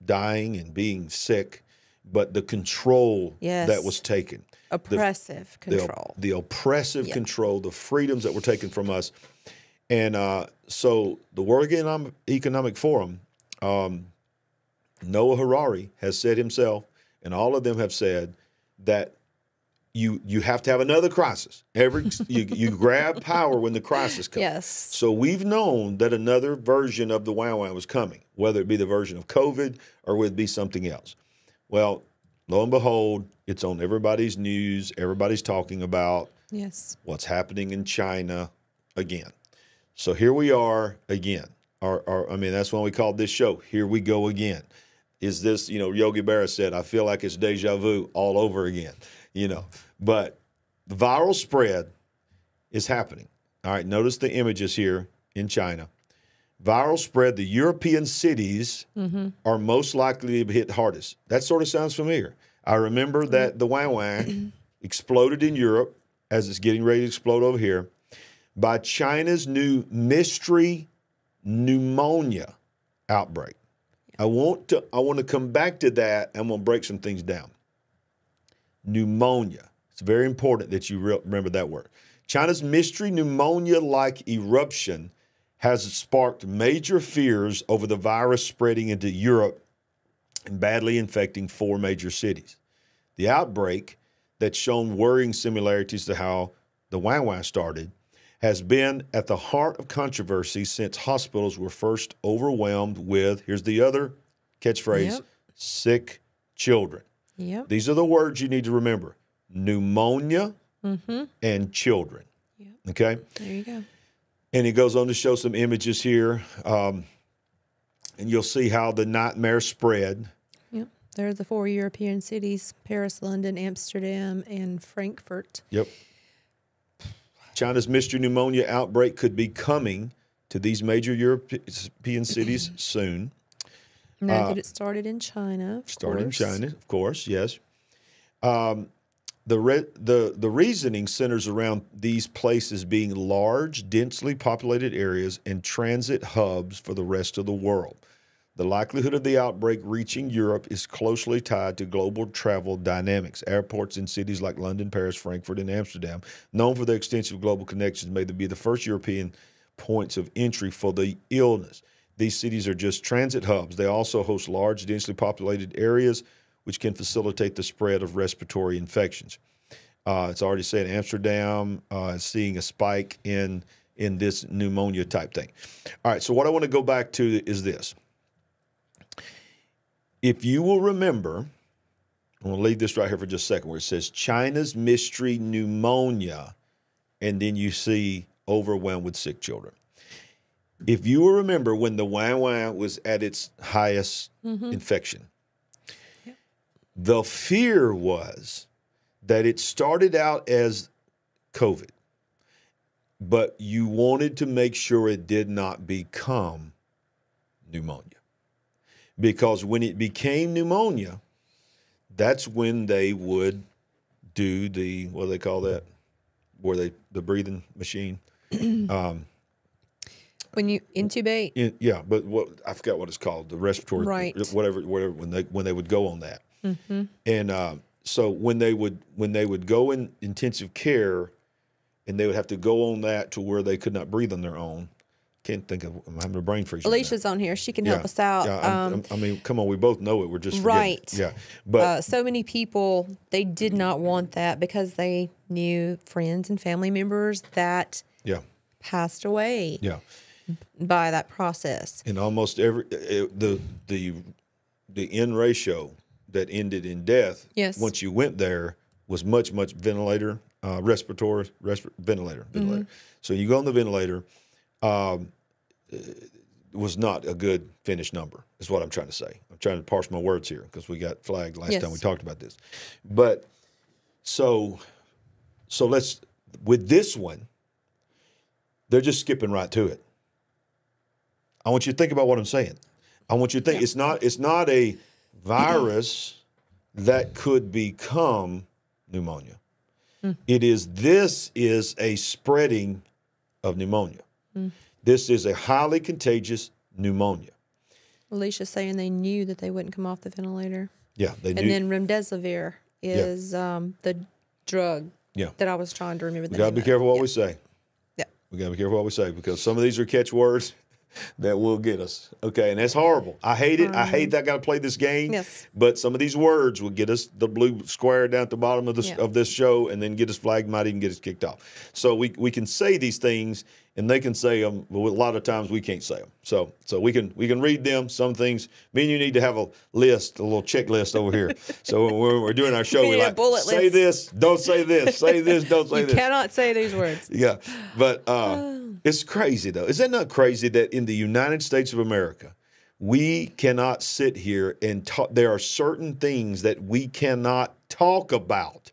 dying and being sick, but the control yes. that was taken. Oppressive the, control. The, the oppressive yep. control, the freedoms that were taken from us. And uh, so the World Economic, Economic Forum, um, Noah Harari has said himself, and all of them have said that you you have to have another crisis. Every you, you grab power when the crisis comes. Yes. So we've known that another version of the wang-wang was coming, whether it be the version of COVID or whether it be something else. Well, lo and behold, it's on everybody's news. Everybody's talking about yes. what's happening in China again. So here we are again. Our, our, I mean, that's why we called this show, Here We Go Again. Is this, you know, Yogi Berra said, I feel like it's deja vu all over again, you know. But the viral spread is happening. All right, notice the images here in China. Viral spread, the European cities mm-hmm. are most likely to be hit hardest. That sort of sounds familiar. I remember mm-hmm. that the wang-wang exploded in Europe as it's getting ready to explode over here by China's new mystery pneumonia outbreak. I want to I want to come back to that. I'm going to break some things down. Pneumonia. It's very important that you re remember that word. China's mystery pneumonia-like eruption has sparked major fears over the virus spreading into Europe and badly infecting four major cities. The outbreak that's shown worrying similarities to how the wang-wang started has been at the heart of controversy since hospitals were first overwhelmed with, here's the other catchphrase, yep. sick children. Yep. These are the words you need to remember, pneumonia mm-hmm. and children. Yep. Okay? There you go. And it goes on to show some images here, um, and you'll see how the nightmare spread. Yep. There are the four European cities, Paris, London, Amsterdam, and Frankfurt. Yep. China's mystery pneumonia outbreak could be coming to these major European cities soon. Now uh, that it started in China, of started course. in China, of course, yes. Um, the re the the reasoning centers around these places being large, densely populated areas and transit hubs for the rest of the world. The likelihood of the outbreak reaching Europe is closely tied to global travel dynamics. Airports in cities like London, Paris, Frankfurt, and Amsterdam, known for their extensive global connections, may be the first European points of entry for the illness. These cities are just transit hubs. They also host large, densely populated areas, which can facilitate the spread of respiratory infections. Uh, it's already said Amsterdam uh, is seeing a spike in, in this pneumonia type thing. All right, so what I want to go back to is this. If you will remember, I'm going to leave this right here for just a second, where it says China's mystery pneumonia, and then you see overwhelmed with sick children. If you will remember when the wang-wang was at its highest mm-hmm. infection, yep. the fear was that it started out as COVID, but you wanted to make sure it did not become pneumonia. Because when it became pneumonia, that's when they would do the, what do they call that? Where they, the breathing machine. um, when you intubate? In, yeah, but what, I forgot what it's called, the respiratory, right. whatever, whatever, when they, when they would go on that. Mm-hmm. And uh, so when they would, when they would go in intensive care and they would have to go on that to where they could not breathe on their own. Can't think of, I'm having a brain freeze. Alicia's right on here. She can yeah. help us out. Yeah, I'm, um, I'm, I mean, come on, we both know it. We're just forgetting. Right. Yeah, but uh, so many people, they did not want that because they knew friends and family members that yeah. passed away yeah. by that process. And almost every it, the the the end ratio that ended in death. Yes. Once you went there, was much much ventilator, uh, respiratory, resp ventilator, ventilator. Mm-hmm. So you go on the ventilator. Um, was not a good finished number is what I'm trying to say. I'm trying to parse my words here because we got flagged last yes. time we talked about this. But so, so let's, with this one, they're just skipping right to it. I want you to think about what I'm saying. I want you to think yeah. it's not, it's not a virus mm-hmm. that could become pneumonia. Mm. It is, this is a spreading of pneumonia. Mm. This is a highly contagious pneumonia. Alicia's saying they knew that they wouldn't come off the ventilator. Yeah, they knew. And then remdesivir is yeah. um, the drug yeah. that I was trying to remember. We got to be careful what yeah. we say. Yeah. We got to be careful what we say because some of these are catchwords that will get us. Okay, and that's horrible. I hate it. Um, I hate that I got to play this game. Yes. But some of these words will get us the blue square down at the bottom of this, yeah. of this show and then get us flagged, might even get us kicked off. So we, we can say these things and they can say them, but a lot of times we can't say them. So so we can we can read them. Some things, me and you need to have a list, a little checklist over here. So when we're, we're doing our show, we we're like, say list. this, don't say this, say this, don't say you this. You cannot say these words. Yeah, but uh, it's crazy though. Is that not crazy that in the United States of America, we cannot sit here and talk? There are certain things that we cannot talk about.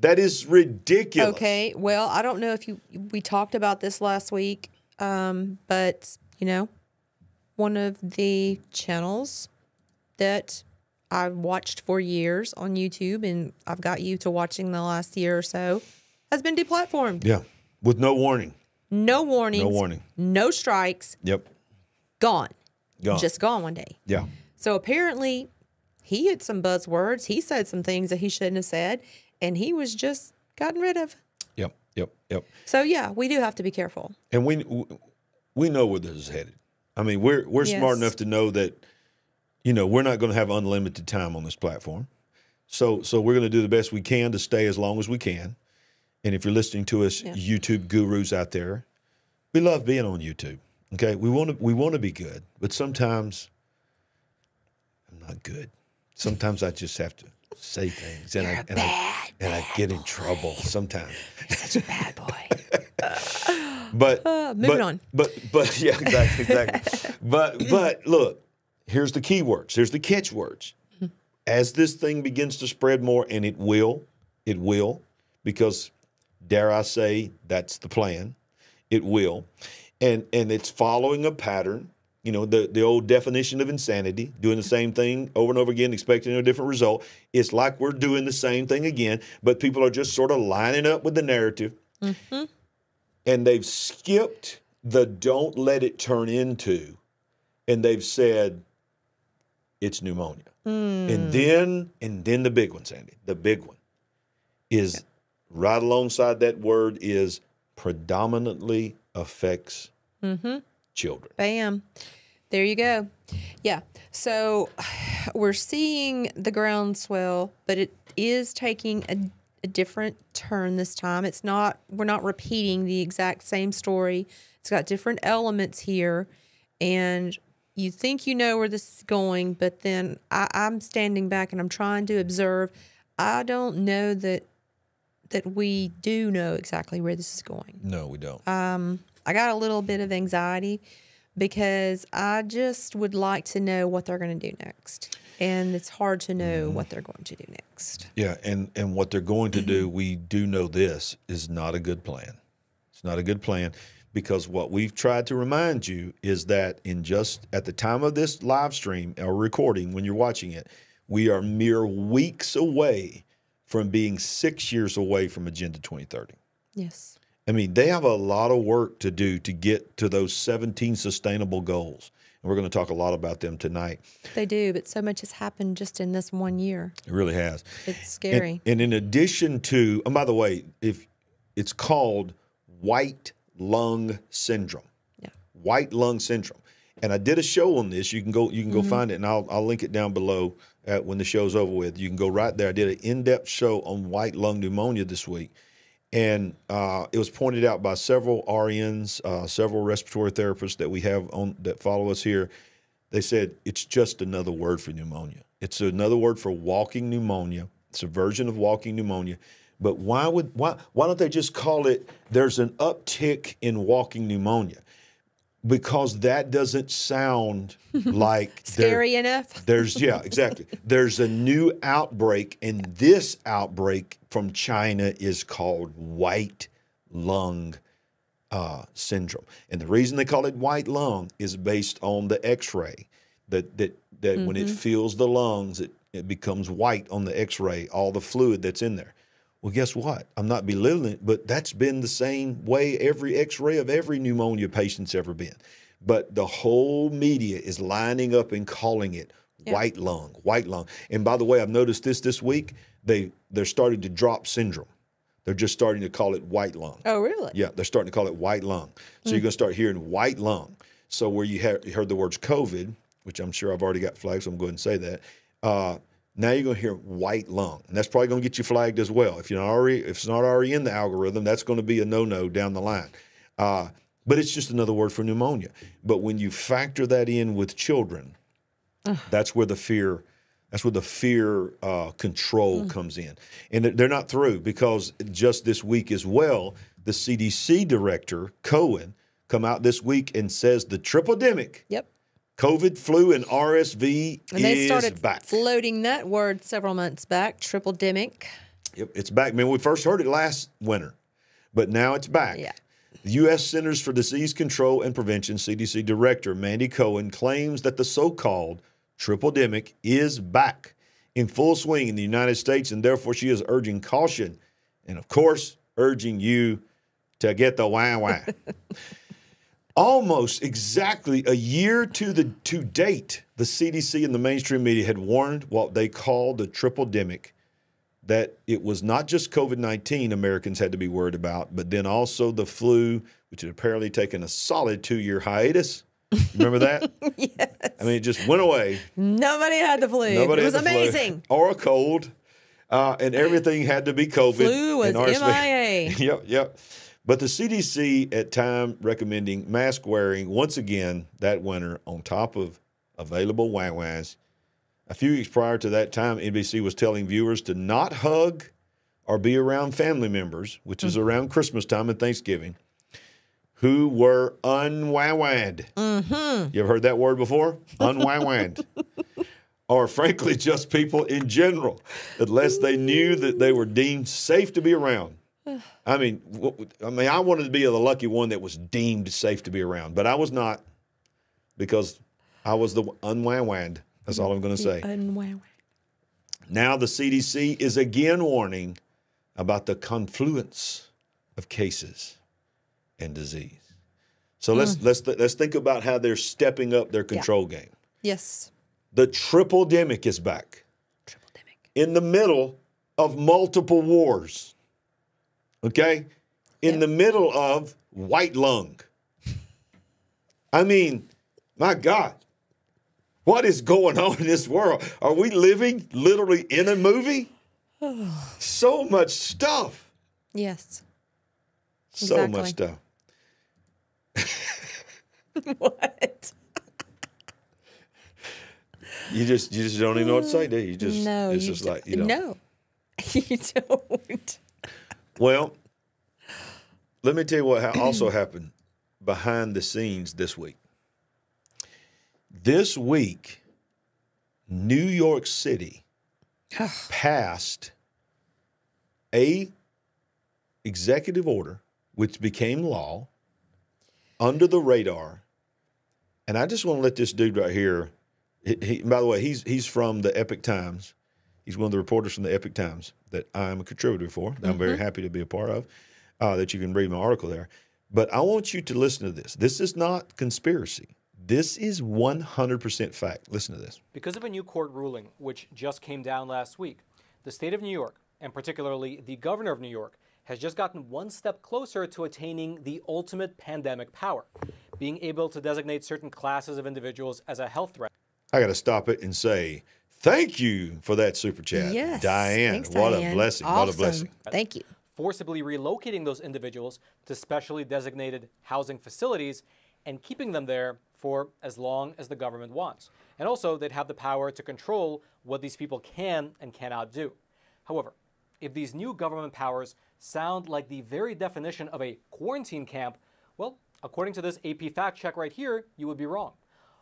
That is ridiculous. Okay, well, I don't know if you we talked about this last week, um, but you know, one of the channels that I watched for years on YouTube, and I've got you to watching the last year or so, has been deplatformed. Yeah, with no warning. No warnings. No warning. No strikes. Yep. Gone. Gone. Just gone one day. Yeah. So apparently he had some buzzwords. He said some things that he shouldn't have said, and he was just gotten rid of. Yep, yep, yep. So, yeah, we do have to be careful. And we we know where this is headed. I mean, we're, we're yes. smart enough to know that, you know, we're not going to have unlimited time on this platform. So, so we're going to do the best we can to stay as long as we can. And if you're listening to us, yeah. YouTube gurus out there, we love being on YouTube. Okay, we want to we want to be good, but sometimes I'm not good. Sometimes I just have to say things, and You're I and, bad, I, and I get boy. in trouble sometimes. You're such a bad boy. uh, but uh, moving but, on. But but yeah, exactly, exactly. but but look, here's the keywords. Here's the catchwords. Mm-hmm. As this thing begins to spread more, and it will, it will, because dare I say that's the plan. It will. And and it's following a pattern, you know, the, the old definition of insanity, doing the same thing over and over again, expecting a different result. It's like we're doing the same thing again, but people are just sort of lining up with the narrative. Mm-hmm. And they've skipped the don't let it turn into, and they've said it's pneumonia. Mm. And then and then the big one, Sandy, the big one is okay. right alongside that word is predominantly affects mm-hmm. children. Bam. There you go. Yeah. So we're seeing the groundswell, but it is taking a, a different turn this time. It's not, we're not repeating the exact same story. It's got different elements here, and you think you know where this is going, but then I, I'm standing back and I'm trying to observe. I don't know that that we do know exactly where this is going. No, we don't. Um, I got a little bit of anxiety because I just would like to know what they're going to do next. And it's hard to know mm. what they're going to do next. Yeah, and, and what they're going to do, we do know this, is not a good plan. It's not a good plan because what we've tried to remind you is that in just at the time of this live stream or recording, when you're watching it, we are mere weeks away from being six years away from Agenda twenty thirty. Yes. I mean, they have a lot of work to do to get to those seventeen sustainable goals. And we're going to talk a lot about them tonight. They do, but so much has happened just in this one year. It really has. It's scary. And, and in addition to, and by the way, if it's called white lung syndrome. Yeah. White lung syndrome. And I did a show on this. You can go, you can go mm-hmm. find it, and I'll, I'll link it down below. Uh, when the show's over with, you can go right there. I did an in-depth show on white lung pneumonia this week, and uh, it was pointed out by several R Ns, uh, several respiratory therapists that we have on that follow us here. They said it's just another word for pneumonia. It's another word for walking pneumonia. It's a version of walking pneumonia. But why would why why don't they just call it? There's an uptick in walking pneumonia. Because that doesn't sound like scary enough. There's yeah, exactly. There's a new outbreak, and this outbreak from China is called white lung uh, syndrome. And the reason they call it white lung is based on the X-ray. That that that mm-hmm. when it fills the lungs, it, it becomes white on the X-ray. All the fluid that's in there. Well, guess what? I'm not belittling it, but that's been the same way every X-ray of every pneumonia patient's ever been. But the whole media is lining up and calling it yeah. white lung, white lung. And by the way, I've noticed this this week. They, they're starting to drop syndrome. They're just starting to call it white lung. Oh, really? Yeah, they're starting to call it white lung. So mm. you're going to start hearing white lung. So where you, ha you heard the words COVID, which I'm sure I've already got flagged, so I'm going to say that, uh, now you're going to hear white lung, and that's probably going to get you flagged as well. If you're not already, if it's not already in the algorithm, that's going to be a no-no down the line. Uh, but it's just another word for pneumonia. But when you factor that in with children, Ugh. that's where the fear, that's where the fear uh, control mm. comes in, and they're not through because just this week as well, the C D C director Cohen come out this week and says the triple-demic. Yep. COVID, flu, and R S V is back. And they started back. floating that word several months back, triple-demic. Yep, it's back. I mean, we first heard it last winter, but now it's back. Yeah. The U S Centers for Disease Control and Prevention, C D C Director Mandy Cohen, claims that the so-called tripledemic is back in full swing in the United States, and therefore she is urging caution and, of course, urging you to get the wah-wah. Almost exactly a year to the to date, the C D C and the mainstream media had warned what they called the tripledemic, that it was not just COVID nineteen Americans had to be worried about, but then also the flu, which had apparently taken a solid two-year hiatus. Remember that? Yes. I mean, it just went away. Nobody had the flu. Nobody it was had the amazing. Flu or a cold, uh, and everything had to be COVID. Flu was M I A. Yep, yep. But the C D C at time recommending mask wearing once again that winter on top of available wah-wahs. A few weeks prior to that time, N B C was telling viewers to not hug or be around family members, which mm-hmm. is around Christmas time and Thanksgiving, who were unwah-wahed. Mm-hmm. You ever heard that word before? Unwah-wahed. Or frankly, just people in general, unless they knew that they were deemed safe to be around. I mean, I mean, I wanted to be the lucky one that was deemed safe to be around, but I was not, because I was the unwah-wahed. That's all I'm going to say. Unwah-wahed. Now the C D C is again warning about the confluence of cases and disease. So let's mm. let's th let's think about how they're stepping up their control yeah. game. Yes. The tripledemic is back. Tripledemic. In the middle of multiple wars. Okay? In yeah. the middle of white lung. I mean, my God, what is going on in this world? Are we living literally in a movie? Oh. So much stuff. Yes. So exactly. much stuff. What? You just you just don't even know what to say, do you? You just no, it's you just like you don't. No, you don't. Well, let me tell you what also happened behind the scenes this week. This week, New York City passed a executive order which became law under the radar. And I just want to let this dude right here, he, he, by the way, he's he's from the Epic Times. He's one of the reporters from the Epic Times that I'm a contributor for, that mm-hmm. I'm very happy to be a part of, uh, that you can read my article there. But I want you to listen to this. This is not conspiracy. This is one hundred percent fact. Listen to this. Because of a new court ruling, which just came down last week, the state of New York, and particularly the governor of New York, has just gotten one step closer to attaining the ultimate pandemic power, being able to designate certain classes of individuals as a health threat. I got to stop it and say thank you for that super chat. Yes. Diane, thanks, what Diane. A blessing. Awesome. What a blessing. Thank you. Forcibly relocating those individuals to specially designated housing facilities and keeping them there for as long as the government wants. And also, they'd have the power to control what these people can and cannot do. However, if these new government powers sound like the very definition of a quarantine camp, well, according to this A P fact check right here, you would be wrong.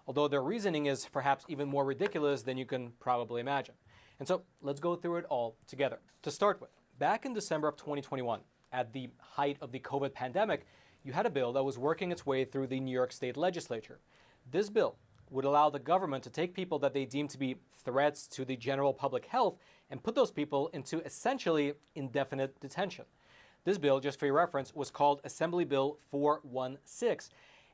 Although their reasoning is perhaps even more ridiculous than you can probably imagine. And so let's go through it all together. To start with, back in December of twenty twenty-one, at the height of the COVID pandemic, you had a bill that was working its way through the New York State legislature. This bill would allow the government to take people that they deem to be threats to the general public health and put those people into essentially indefinite detention. This bill, just for your reference, was called Assembly Bill four one six.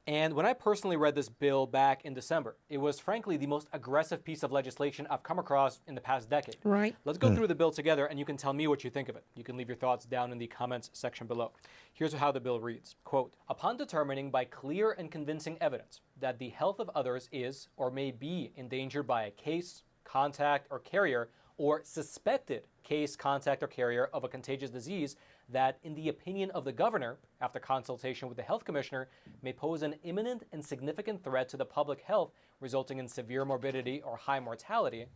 And when I personally read this bill back in December, it was frankly the most aggressive piece of legislation I've come across in the past decade. Right. Let's go mm. through the bill together and you can tell me what you think of it. You can leave your thoughts down in the comments section below. Here's how the bill reads. Quote, upon determining by clear and convincing evidence that the health of others is or may be endangered by a case, contact, or carrier, or suspected case, contact, or carrier of a contagious disease that, in the opinion of the governor, after consultation with the health commissioner, may pose an imminent and significant threat to the public health, resulting in severe morbidity or high mortality.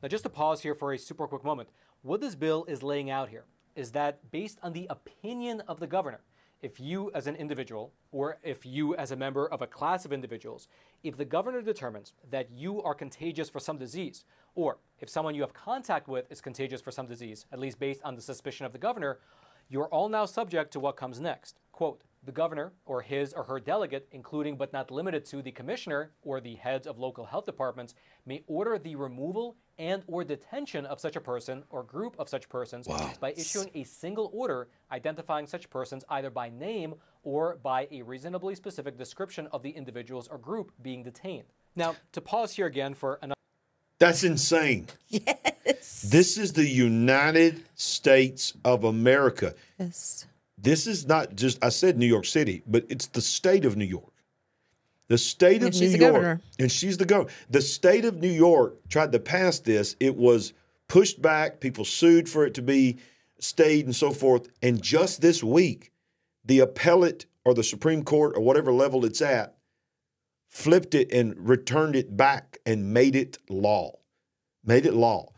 Now, just to pause here for a super quick moment, what this bill is laying out here is that based on the opinion of the governor, if you as an individual, or if you as a member of a class of individuals, if the governor determines that you are contagious for some disease, or if someone you have contact with is contagious for some disease, at least based on the suspicion of the governor, you're all now subject to what comes next. Quote, The governor or his or her delegate, including but not limited to the commissioner or the heads of local health departments, may order the removal and or detention of such a person or group of such persons wow. by issuing a single order identifying such persons either by name or by a reasonably specific description of the individuals or group being detained. Now, to pause here again for another... That's insane. Yes. This is the United States of America. Yes. This is not just, I said New York City, but it's the state of New York. The state of New York. And she's the governor. The state of New York tried to pass this. It was pushed back. People sued for it to be stayed and so forth. And just this week, the appellate or the Supreme Court or whatever level it's at flipped it and returned it back and made it law. Made it law.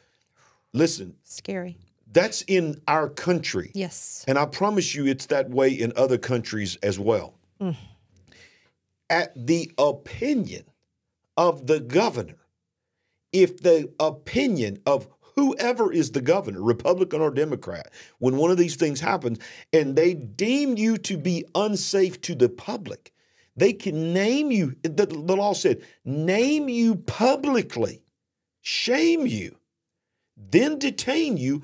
Listen. Scary. That's in our country. Yes. And I promise you it's that way in other countries as well. Mm. At the opinion of the governor, if the opinion of whoever is the governor, Republican or Democrat, when one of these things happens and they deem you to be unsafe to the public, they can name you, the, the law said, name you publicly, shame you, then detain you,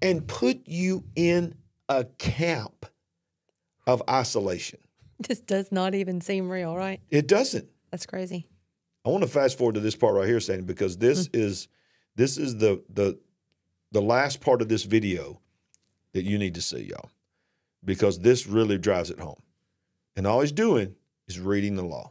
and put you in a camp of isolation. This does not even seem real, right? It doesn't. That's crazy. I want to fast forward to this part right here, Sandy, because this mm-hmm. is this is the the the last part of this video that you need to see, y'all, because this really drives it home. And all he's doing is reading the law.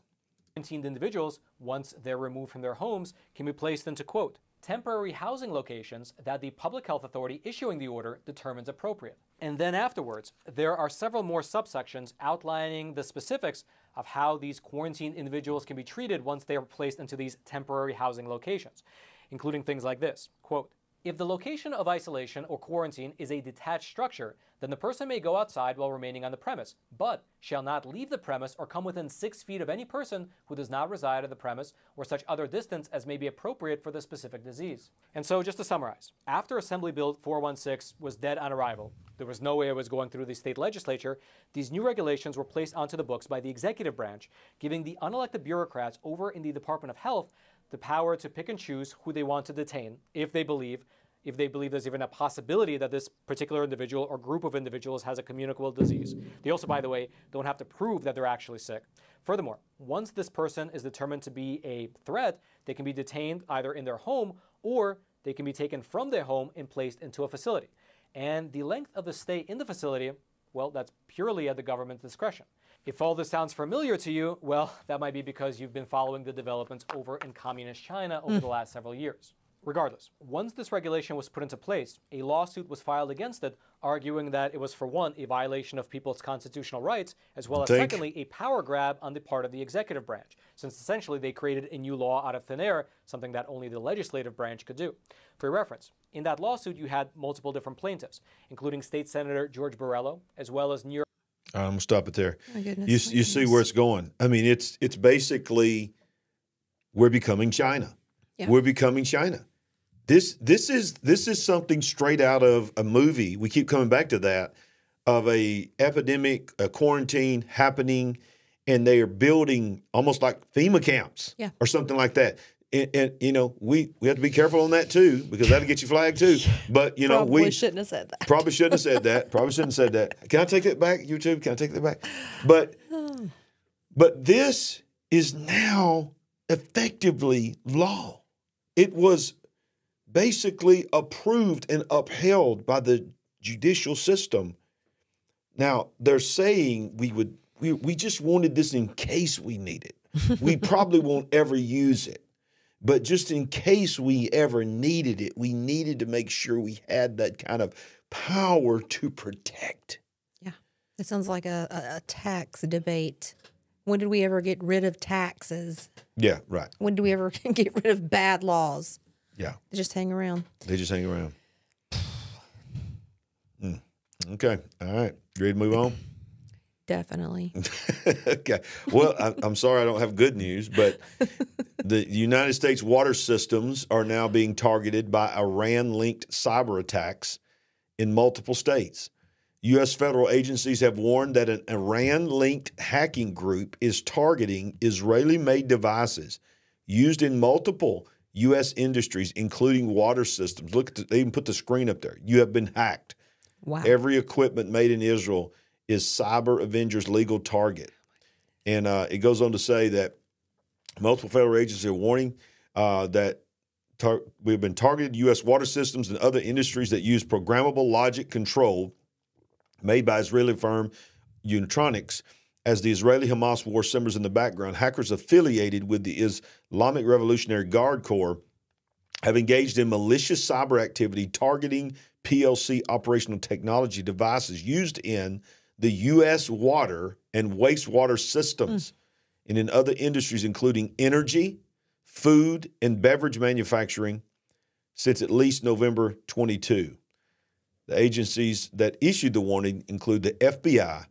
Quarantined individuals, once they're removed from their homes, can be placed into, quote, temporary housing locations that the public health authority issuing the order determines appropriate. And then afterwards, there are several more subsections outlining the specifics of how these quarantined individuals can be treated once they are placed into these temporary housing locations, including things like this, quote, if the location of isolation or quarantine is a detached structure, then the person may go outside while remaining on the premise, but shall not leave the premise or come within six feet of any person who does not reside at the premise or such other distance as may be appropriate for the specific disease. And so just to summarize, after Assembly Bill four one six was dead on arrival, there was no way it was going through the state legislature, these new regulations were placed onto the books by the executive branch, giving the unelected bureaucrats over in the Department of Health the power to pick and choose who they want to detain if they believe, if they believe there's even a possibility that this particular individual or group of individuals has a communicable disease. They also, by the way, don't have to prove that they're actually sick. Furthermore, once this person is determined to be a threat, they can be detained either in their home or they can be taken from their home and placed into a facility. And the length of the stay in the facility, well, that's purely at the government's discretion. If all this sounds familiar to you, well, that might be because you've been following the developments over in communist China over mm. the last several years. Regardless, once this regulation was put into place, a lawsuit was filed against it, arguing that it was, for one, a violation of people's constitutional rights, as well as, Think. secondly, a power grab on the part of the executive branch, since essentially they created a new law out of thin air, something that only the legislative branch could do. For reference, in that lawsuit, you had multiple different plaintiffs, including State Senator George Borrello, as well as New York... I'm going to stop it there. Oh, goodness, you goodness. you see where it's going. I mean, it's, it's basically we're becoming China. Yeah. We're becoming China. This this is this is something straight out of a movie. We keep coming back to that, of a epidemic, a quarantine happening, and they are building almost like FEMA camps yeah. or something like that. And, and you know, we we have to be careful on that too, because that'll get you flagged too. But you know, probably we shouldn't have said that. Probably shouldn't have said that. Probably shouldn't have said that. Can I take that back, YouTube? Can I take that back? But but this is now effectively law. It was basically approved and upheld by the judicial system. Now they're saying we would we we just wanted this in case we need it. We probably won't ever use it. But just in case we ever needed it, we needed to make sure we had that kind of power to protect. Yeah. It sounds like a, a, a tax debate. When did we ever get rid of taxes? Yeah, right. When do we ever get rid of bad laws? Yeah. They just hang around. They just hang around. Mm. Okay. All right. You ready to move on? Definitely. Okay. Well, I, I'm sorry I don't have good news, but the United States water systems are now being targeted by Iran-linked cyber attacks in multiple states. U S federal agencies have warned that an Iran-linked hacking group is targeting Israeli-made devices used in multiple U S industries, including water systems. Look, at the, they even put the screen up there. You have been hacked. Wow. Every equipment made in Israel is Cyber Avenger's legal target. And uh, it goes on to say that multiple federal agencies are warning uh, that tar we've been targeted U S water systems and other industries that use programmable logic control made by Israeli firm Unitronics. As the Israeli-Hamas war simmers in the background, hackers affiliated with the Islamic Revolutionary Guard Corps have engaged in malicious cyber activity targeting P L C operational technology devices used in the U S water and wastewater systems mm. and in other industries, including energy, food, and beverage manufacturing since at least November twenty-two. The agencies that issued the warning include the F B I,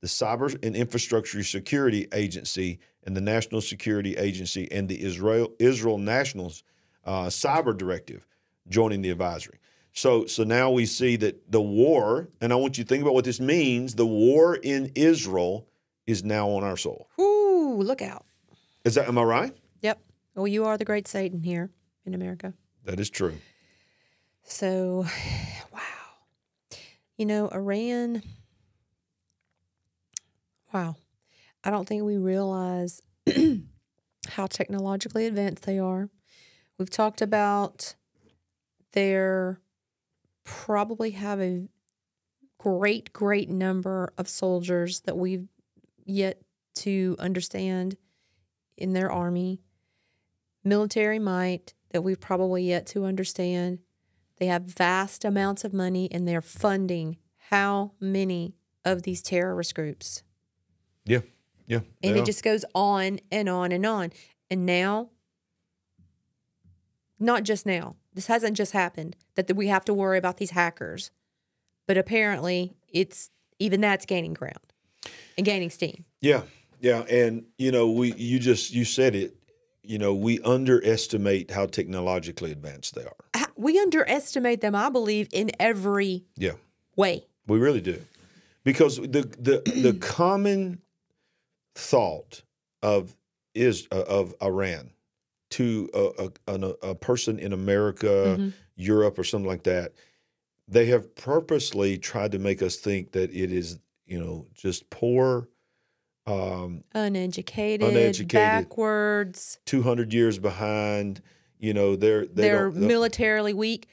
the Cyber and Infrastructure Security Agency, and the National Security Agency, and the Israel Israel Nationals uh, Cyber Directive joining the advisory. So, so now we see that the war, and I want you to think about what this means, the war in Israel is now on our soul. Ooh, look out. Is that, am I right? Yep. Well, you are the great Satan here in America. That is true. So, wow. You know, Iran... Wow. I don't think we realize how technologically advanced they are. We've talked about their probably have a great, great number of soldiers that we've yet to understand in their army. Military might that we've probably yet to understand. They have vast amounts of money, and they're funding how many of these terrorist groups? Yeah, yeah. And it just goes on and on and on. And now, not just now, this hasn't just happened, that we have to worry about these hackers. But apparently, it's even that's gaining ground and gaining steam. Yeah, yeah. And, you know, we you just, you said it, you know, we underestimate how technologically advanced they are. We underestimate them, I believe, in every yeah. way. We really do. Because the, the, the common... thought of is uh, of Iran to a, a, a person in America, mm-hmm. Europe, or something like that, they have purposely tried to make us think that it is, you know, just poor, um, uneducated, uneducated, backwards, two hundred years behind. You know, they're they they're militarily weak.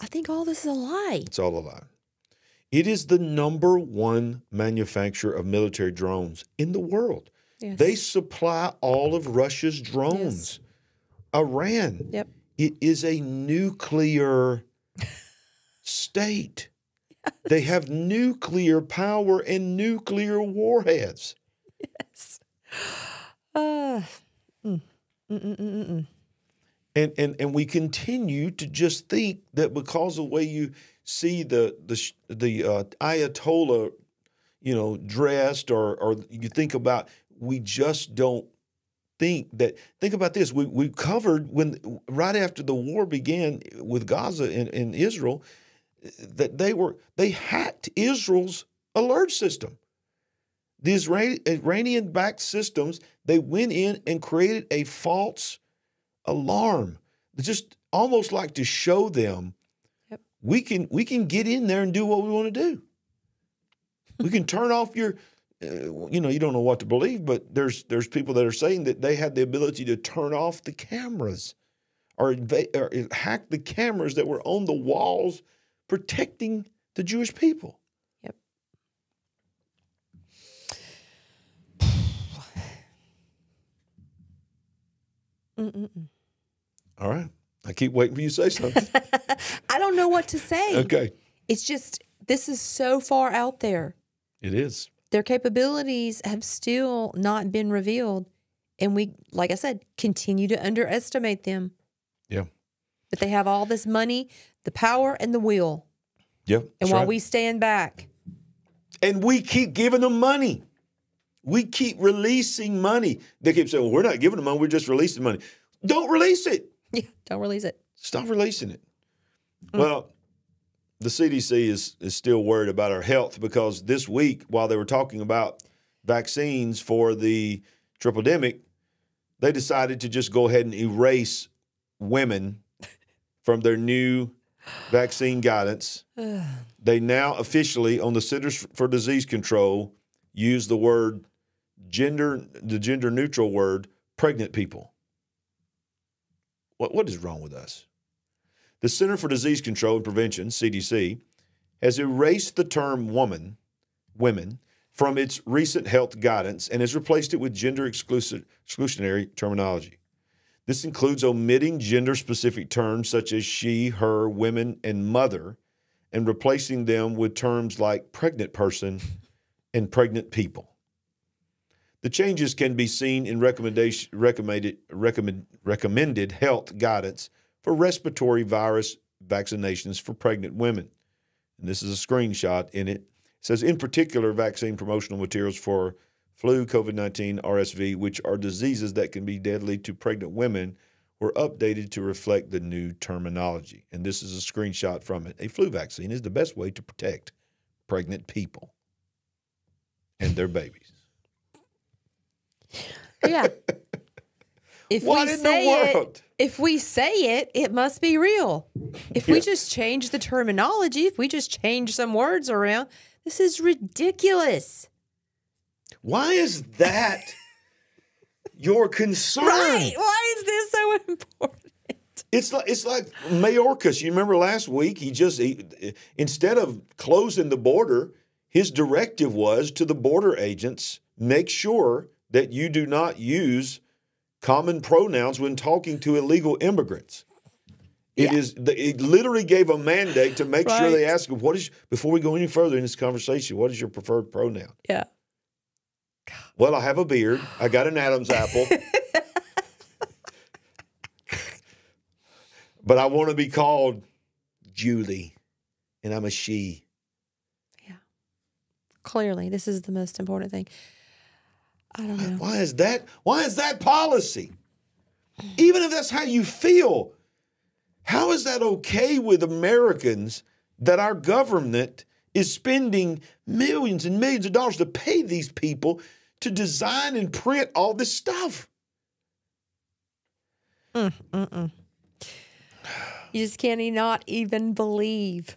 I think all this is a lie. It's all a lie. It is the number one manufacturer of military drones in the world. Yes. They supply all of Russia's drones. Yes. Iran, yep. It is a nuclear state. Yes. They have nuclear power and nuclear warheads. Yes. Uh, mm, mm, mm, mm, mm. And, and, and we continue to just think that because of the way you... see the the the uh, Ayatollah, you know, dressed, or or you think about, we just don't think that. Think about this. We we covered when right after the war began with Gaza and, and Israel, that they were they hacked Israel's alert system, the Israeli Iranian backed systems. They went in and created a false alarm, just almost like to show them. We can we can get in there and do what we want to do. We can turn off your, uh, you know, you don't know what to believe, but there's there's people that are saying that they had the ability to turn off the cameras, or, or hack the cameras that were on the walls protecting the Jewish people. Yep. Mm-mm-mm. All right. I keep waiting for you to say something. I don't know what to say. Okay. It's just, this is so far out there. It is. Their capabilities have still not been revealed. And we, like I said, continue to underestimate them. Yeah. But they have all this money, the power, and the will. Yeah. And while right. we stand back. And we keep giving them money. We keep releasing money. They keep saying, well, we're not giving them money. We're just releasing money. Don't release it. Yeah, don't release it. Stop releasing it. Mm. Well, the C D C is, is still worried about our health, because this week, while they were talking about vaccines for the tripledemic, they decided to just go ahead and erase women from their new vaccine guidance. They now officially, on the Centers for Disease Control, use the word gender, the gender neutral word, pregnant people. What, what is wrong with us? The Center for Disease Control and Prevention, C D C, has erased the term woman, women from its recent health guidance and has replaced it with gender exclusive, exclusionary terminology. This includes omitting gender-specific terms such as she, her, women, and mother, and replacing them with terms like pregnant person and pregnant people. The changes can be seen in recommendation, recommended, recommend, recommended health guidance for respiratory virus vaccinations for pregnant women. And this is a screenshot in it. It says, in particular, vaccine promotional materials for flu, COVID nineteen, R S V, which are diseases that can be deadly to pregnant women, were updated to reflect the new terminology. And this is a screenshot from it. A flu vaccine is the best way to protect pregnant people and their babies. Yeah. If what we in say the world? It, if we say it, it must be real. If yeah. we just change the terminology, if we just change some words around, this is ridiculous. Why is that your concern? Right. Why is this so important? It's like, it's like Mayorkas. You remember last week, he just, he, instead of closing the border, his directive was to the border agents, make sure that you do not use common pronouns when talking to illegal immigrants. It yeah. is. It literally gave a mandate to make right. sure they ask them, what is, before we go any further in this conversation, what is your preferred pronoun? Yeah. God. Well, I have a beard. I got an Adam's apple. But I want to be called Julie, and I'm a she. Yeah. Clearly, this is the most important thing. I don't know. Why is that? Why is that policy? Even if that's how you feel, how is that okay with Americans that our government is spending millions and millions of dollars to pay these people to design and print all this stuff? Mm, mm, mm. You just can't not even believe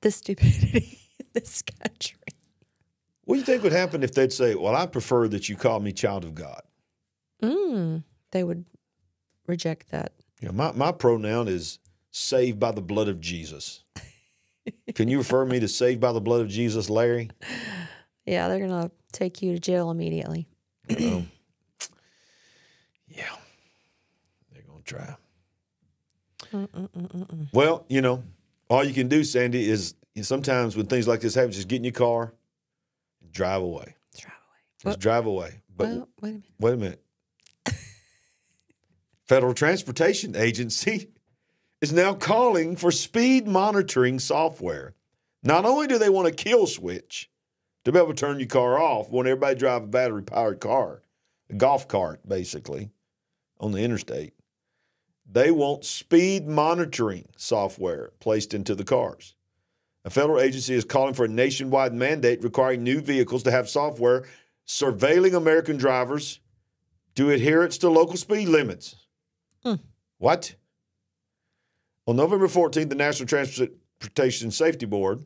the stupidity in this country. What do you think would happen if they'd say, well, I prefer that you call me child of God? Mm, they would reject that. Yeah, my, my pronoun is saved by the blood of Jesus. Can you refer me to saved by the blood of Jesus, Larry? Yeah, they're going to take you to jail immediately. um, yeah, they're going to try. Mm -mm -mm -mm -mm. Well, you know, all you can do, Sandy, is sometimes when things like this happen, just get in your car. Drive away. Drive away. Just well, drive away. But well, wait a minute. Wait a minute. Federal Transportation Agency is now calling for speed monitoring software. Not only do they want a kill switch to be able to turn your car off when everybody drives a battery-powered car, a golf cart, basically, on the interstate, they want speed monitoring software placed into the cars. A federal agency is calling for a nationwide mandate requiring new vehicles to have software surveilling American drivers to adherence to local speed limits. Mm. What? On November fourteenth, the National Transportation Safety Board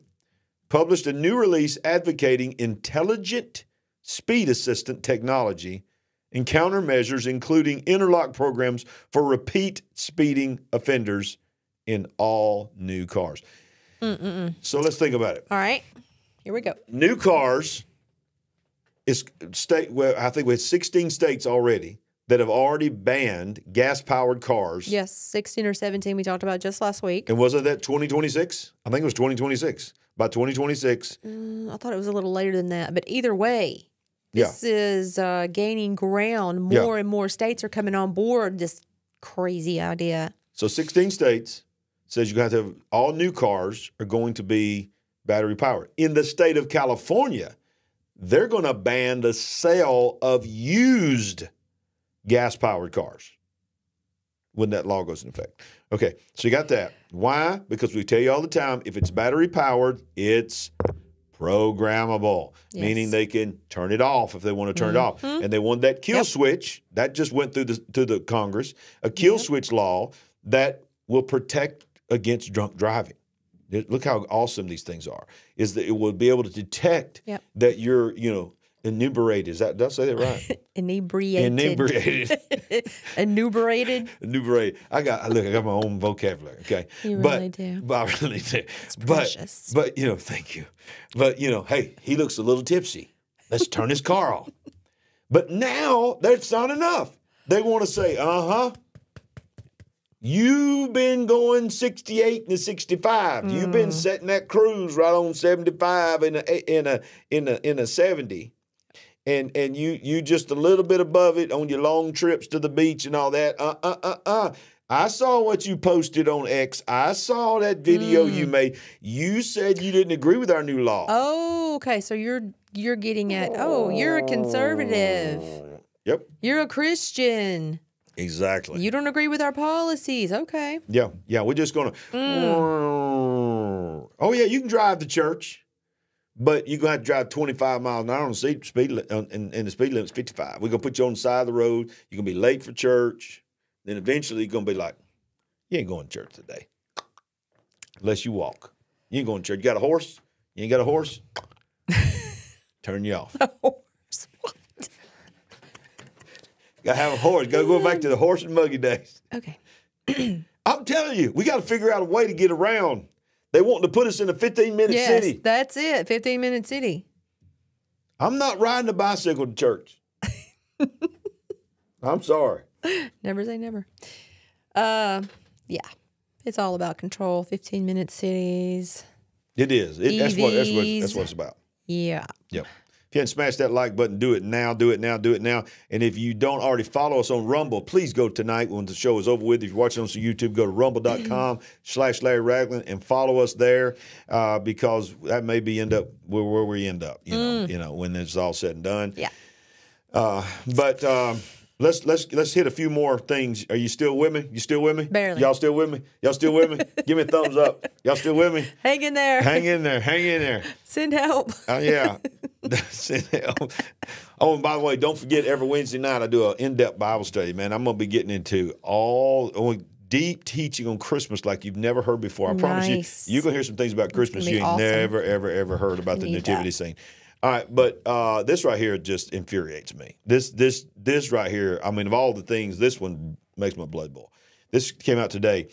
published a new release advocating intelligent speed assistant technology and countermeasures, including interlock programs for repeat speeding offenders in all new cars. Mm-mm-mm. So let's think about it. All right, here we go. New cars is state. Well, I think we have sixteen states already that have already banned gas-powered cars. Yes, sixteen or seventeen. We talked about just last week. And wasn't that twenty twenty-six? I think it was twenty twenty-six. By twenty twenty-six, mm, I thought it was a little later than that. But either way, this yeah. is uh, gaining ground. More yeah. and more states are coming on board this crazy idea. So sixteen states. Says you have to have all new cars are going to be battery powered. In the state of California, they're going to ban the sale of used gas powered cars. when that law goes into effect. Okay, so you got that. Why? Because we tell you all the time, if it's battery powered, it's programmable, yes. meaning they can turn it off if they want to turn mm-hmm. it off. And they want that kill yep. switch, that just went through the, to the Congress, a kill yep. switch law that will protect against drunk driving. Look how awesome these things are, is that it will be able to detect yep. that you're, you know, inebriated. Is that, did I say that right? Inebriated. Inebriated. Inebriated. Inebriated. I got, look, I got my own vocabulary, okay? You but, really do. But I really do. It's precious. But, but, you know, thank you. But, you know, hey, he looks a little tipsy. Let's turn his car off. But now that's not enough. They want to say, uh-huh. You've been going sixty-eight and a sixty-five. Mm. You've been setting that cruise right on seventy-five and a in a in a in a seventy, and and you you just a little bit above it on your long trips to the beach and all that. Uh uh uh uh. I saw what you posted on X. I saw that video mm. you made. You said you didn't agree with our new law. Oh, okay. So you're you're getting at oh, you're a conservative. Yep. You're a Christian. Exactly. You don't agree with our policies. Okay. Yeah. Yeah. We're just going to, mm. oh, yeah, you can drive to church, but you're going to have to drive twenty-five miles an hour on the speed limit, and, and the speed limit's fifty-five. We're going to put you on the side of the road. You're going to be late for church. Then eventually you're going to be like, you ain't going to church today unless you walk. You ain't going to church. You got a horse? You ain't got a horse? Turn you off. No. I have a horse. Got to go back to the horse and buggy days. Okay. I'm telling you, we got to figure out a way to get around. They want to put us in a fifteen minute yes, city. Yes, that's it. fifteen minute city. I'm not riding a bicycle to church. I'm sorry. Never say never. Uh, yeah. It's all about control. fifteen minute cities. It is. It, that's, what, that's, what, that's what it's about. Yeah. Yep. If you haven't smashed that like button, do it now, do it now, do it now. And if you don't already follow us on Rumble, please go tonight when the show is over with. If you're watching us on YouTube, go to rumble dot com slash Larry Ragland and follow us there uh, because that may be end up where, where we end up, you know, mm. you know, when it's all said and done. Yeah. Uh, but um, let's let's let's hit a few more things. Are you still with me? You still with me? Barely. Y'all still with me? Y'all still with me? Give me a thumbs up. Y'all still with me? Hang in there. Hang in there. Hang in there. Send help. Uh, yeah. Oh, and by the way, don't forget every Wednesday night I do an in-depth Bible study, man. I'm going to be getting into all deep teaching on Christmas like you've never heard before. I nice. promise you, you're going to hear some things about Christmas you ain't awesome. never, ever, ever heard about the nativity that. scene. All right, but uh, this right here just infuriates me. This, this, this right here, I mean, of all the things, this one makes my blood boil. This came out today.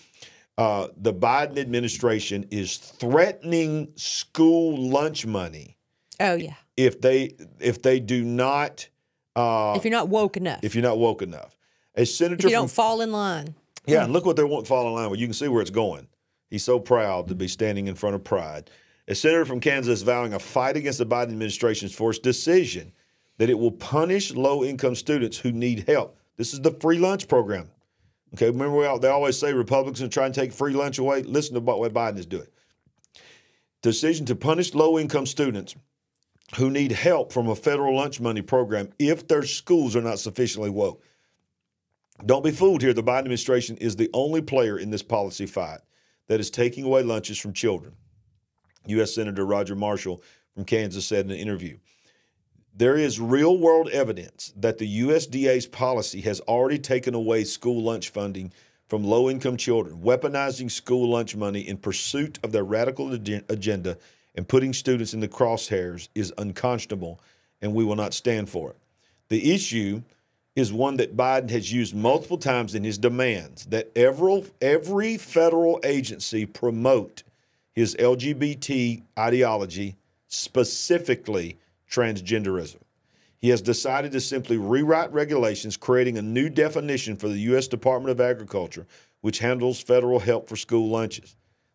Uh, the Biden administration is threatening school lunch money. Oh, yeah. If they if they do not uh, if you're not woke enough, if you're not woke enough, a senator if you don't from, fall in line. Yeah, and look what they won't fall in line with. You can see where it's going. He's so proud to be standing in front of pride. A senator from Kansas is vowing a fight against the Biden administration's forced decision that it will punish low-income students who need help. This is the free lunch program. Okay, remember we all, they always say Republicans try and take free lunch away. Listen to what Biden is doing. Decision to punish low-income students who need help from a federal lunch money program if their schools are not sufficiently woke. Don't be fooled here. The Biden administration is the only player in this policy fight that is taking away lunches from children. U S Senator Roger Marshall from Kansas said in an interview, there is real-world evidence that the U S D A's policy has already taken away school lunch funding from low-income children, weaponizing school lunch money in pursuit of their radical agenda and putting students in the crosshairs is unconscionable, and we will not stand for it. The issue is one that Biden has used multiple times in his demands, that every, every federal agency promote his L G B T ideology, specifically transgenderism. He has decided to simply rewrite regulations, creating a new definition for the U S Department of Agriculture, which handles federal help for school lunches.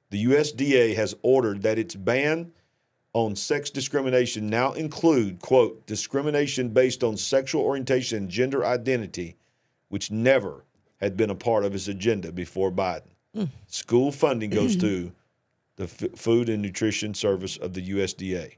The U S D A has ordered that its ban on sex discrimination now include, quote, discrimination based on sexual orientation and gender identity, which never had been a part of his agenda before Biden. Mm. School funding goes to the F Food and Nutrition Service of the U S D A.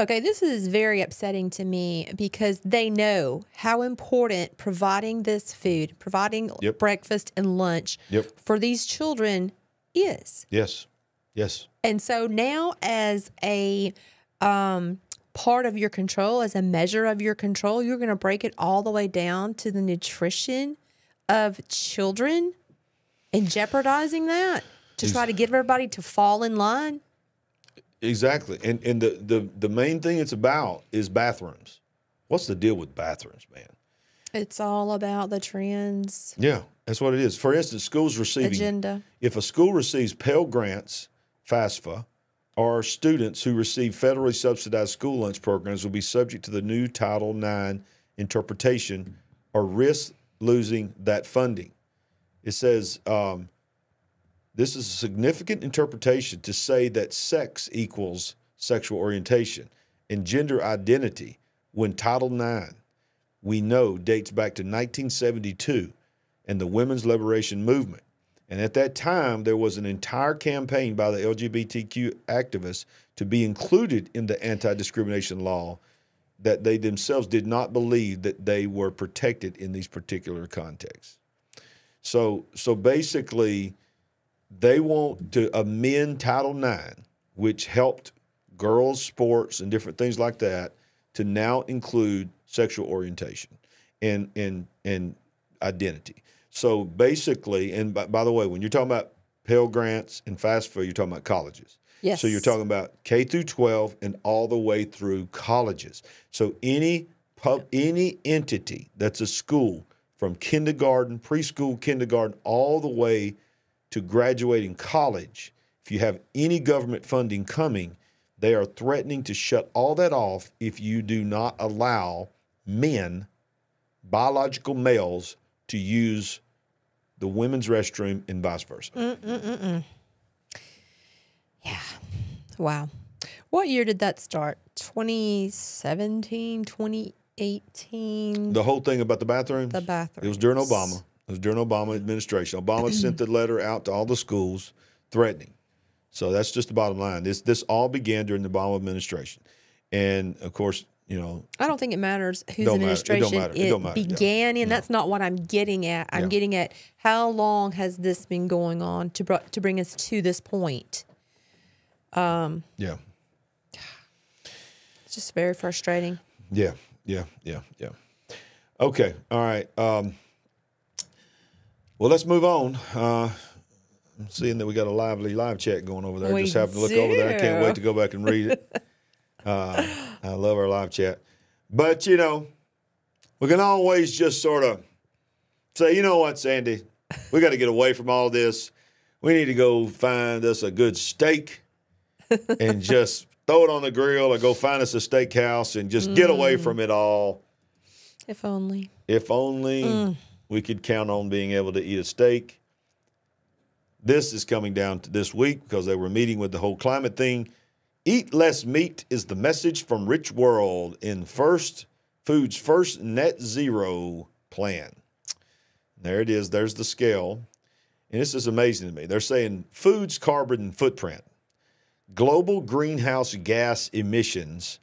Okay, this is very upsetting to me because they know how important providing this food, providing yep. breakfast and lunch yep. for these children is. Yes, yes. And so now as a um, part of your control, as a measure of your control, you're going to break it all the way down to the nutrition of children and jeopardizing that to try to get everybody to fall in line. Exactly. And and the, the, the main thing it's about is bathrooms. What's the deal with bathrooms, man? It's all about the trends. Yeah, that's what it is. For instance, schools receiving... Agenda. If a school receives Pell Grants, FAFSA, or students who receive federally subsidized school lunch programs will be subject to the new Title nine interpretation or risk losing that funding. It says... Um, This is a significant interpretation to say that sex equals sexual orientation and gender identity when Title nine, we know, dates back to nineteen seventy-two and the women's liberation movement. And at that time, there was an entire campaign by the L G B T Q activists to be included in the anti-discrimination law that they themselves did not believe that they were protected in these particular contexts. So, so basically... They want to amend Title nine, which helped girls' sports and different things like that, to now include sexual orientation and and and identity. So basically, and by, by the way, when you're talking about Pell Grants and FAFSA, you're talking about colleges. Yes. So you're talking about K through twelve and all the way through colleges. So any pub, any entity that's a school from kindergarten, preschool, kindergarten, all the way to graduating college, if you have any government funding coming, they are threatening to shut all that off if you do not allow men, biological males, to use the women's restroom and vice versa. Mm-mm-mm-mm. Yeah. Wow. What year did that start? twenty seventeen, twenty eighteen? The whole thing about the bathrooms? The bathrooms. It was during Obama. It was during Obama administration. Obama sent the letter out to all the schools threatening. So that's just the bottom line. This this all began during the Obama administration. And, of course, you know. I don't think it matters whose administration matter. It, it, it began in. Yeah. That's not what I'm getting at. I'm yeah. getting at how long has this been going on to, br to bring us to this point? Um, yeah. It's just very frustrating. Yeah, yeah, yeah, yeah. Okay, all right. Um, Well, let's move on. Uh, I'm seeing that we got a lively live chat going over there. We Just happened to look do. over there. I can't wait to go back and read it. uh, I love our live chat. But, you know, we can always just sort of say, you know what, Sandy? We got to get away from all this. We need to go find us a good steak and just throw it on the grill or go find us a steakhouse and just mm. get away from it all. If only. If only. Mm. We could count on being able to eat a steak. This is coming down to this week because they were meeting with the whole climate thing. Eat less meat is the message from Rich World in First Foods' first net zero plan. There it is. There's the scale. And this is amazing to me. They're saying food's carbon footprint, global greenhouse gas emissions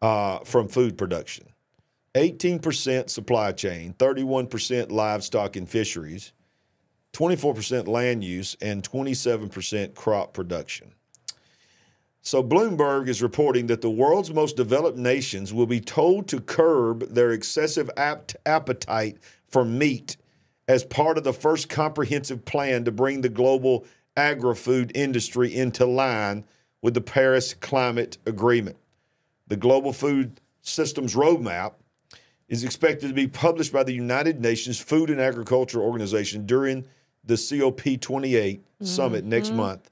uh, from food production. eighteen percent supply chain, thirty-one percent livestock and fisheries, twenty-four percent land use, and twenty-seven percent crop production. So Bloomberg is reporting that the world's most developed nations will be told to curb their excessive appetite for meat as part of the first comprehensive plan to bring the global agri-food industry into line with the Paris Climate Agreement. The Global Food Systems Roadmap is expected to be published by the United Nations Food and Agriculture Organization during the COP twenty-eight mm-hmm. summit next mm-hmm. month.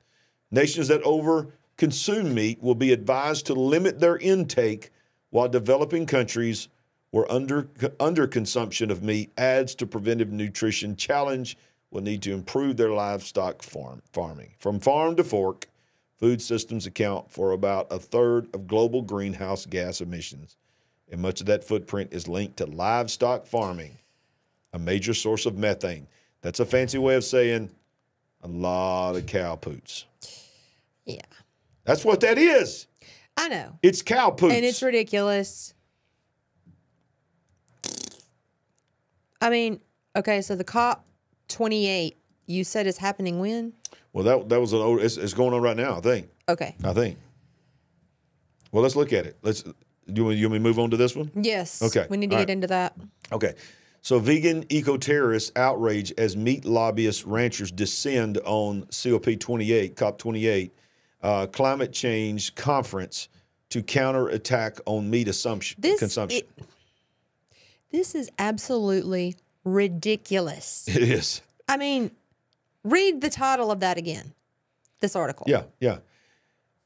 Nations that over-consume meat will be advised to limit their intake, while developing countries where under, under-consumption of meat adds to preventive nutrition challenge will need to improve their livestock farm, farming. From farm to fork, food systems account for about a third of global greenhouse gas emissions. And much of that footprint is linked to livestock farming, a major source of methane. That's a fancy way of saying a lot of cow poots. Yeah. That's what that is. I know. It's cow poops. And it's ridiculous. I mean, okay, so the COP twenty-eight, you said it's happening when? Well, that that was an old, it's, it's going on right now, I think. Okay. I think. Well, let's look at it. Let's. You want, you want me to move on to this one? Yes. Okay. We need to All get right. into that. Okay. So vegan eco-terrorists outrage as meat lobbyist ranchers descend on COP twenty-eight, COP twenty-eight, uh, climate change conference to counterattack on meat assumption, this, consumption. It, this is absolutely ridiculous. It is. I mean, read the title of that again, this article. Yeah, yeah.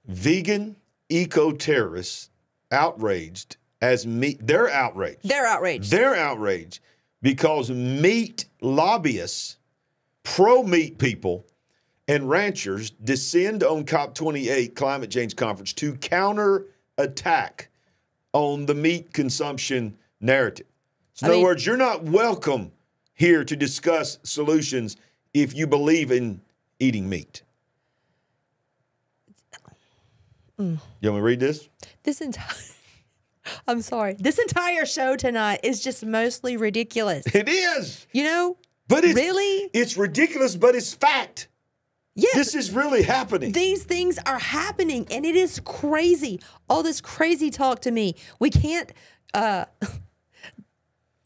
Vegan eco-terrorists outraged as meat. They're outraged. They're outraged. They're outraged because meat lobbyists, pro-meat people, and ranchers descend on COP twenty-eight climate change conference to counterattack on the meat consumption narrative. So in I other mean, words, you're not welcome here to discuss solutions if you believe in eating meat. Mm. You want me to read this? This entire, I'm sorry. This entire show tonight is just mostly ridiculous. It is. You know, but it's, really? It's ridiculous, but it's fact. Yes. This is really happening. These things are happening, and it is crazy. All this crazy talk to me. We can't uh,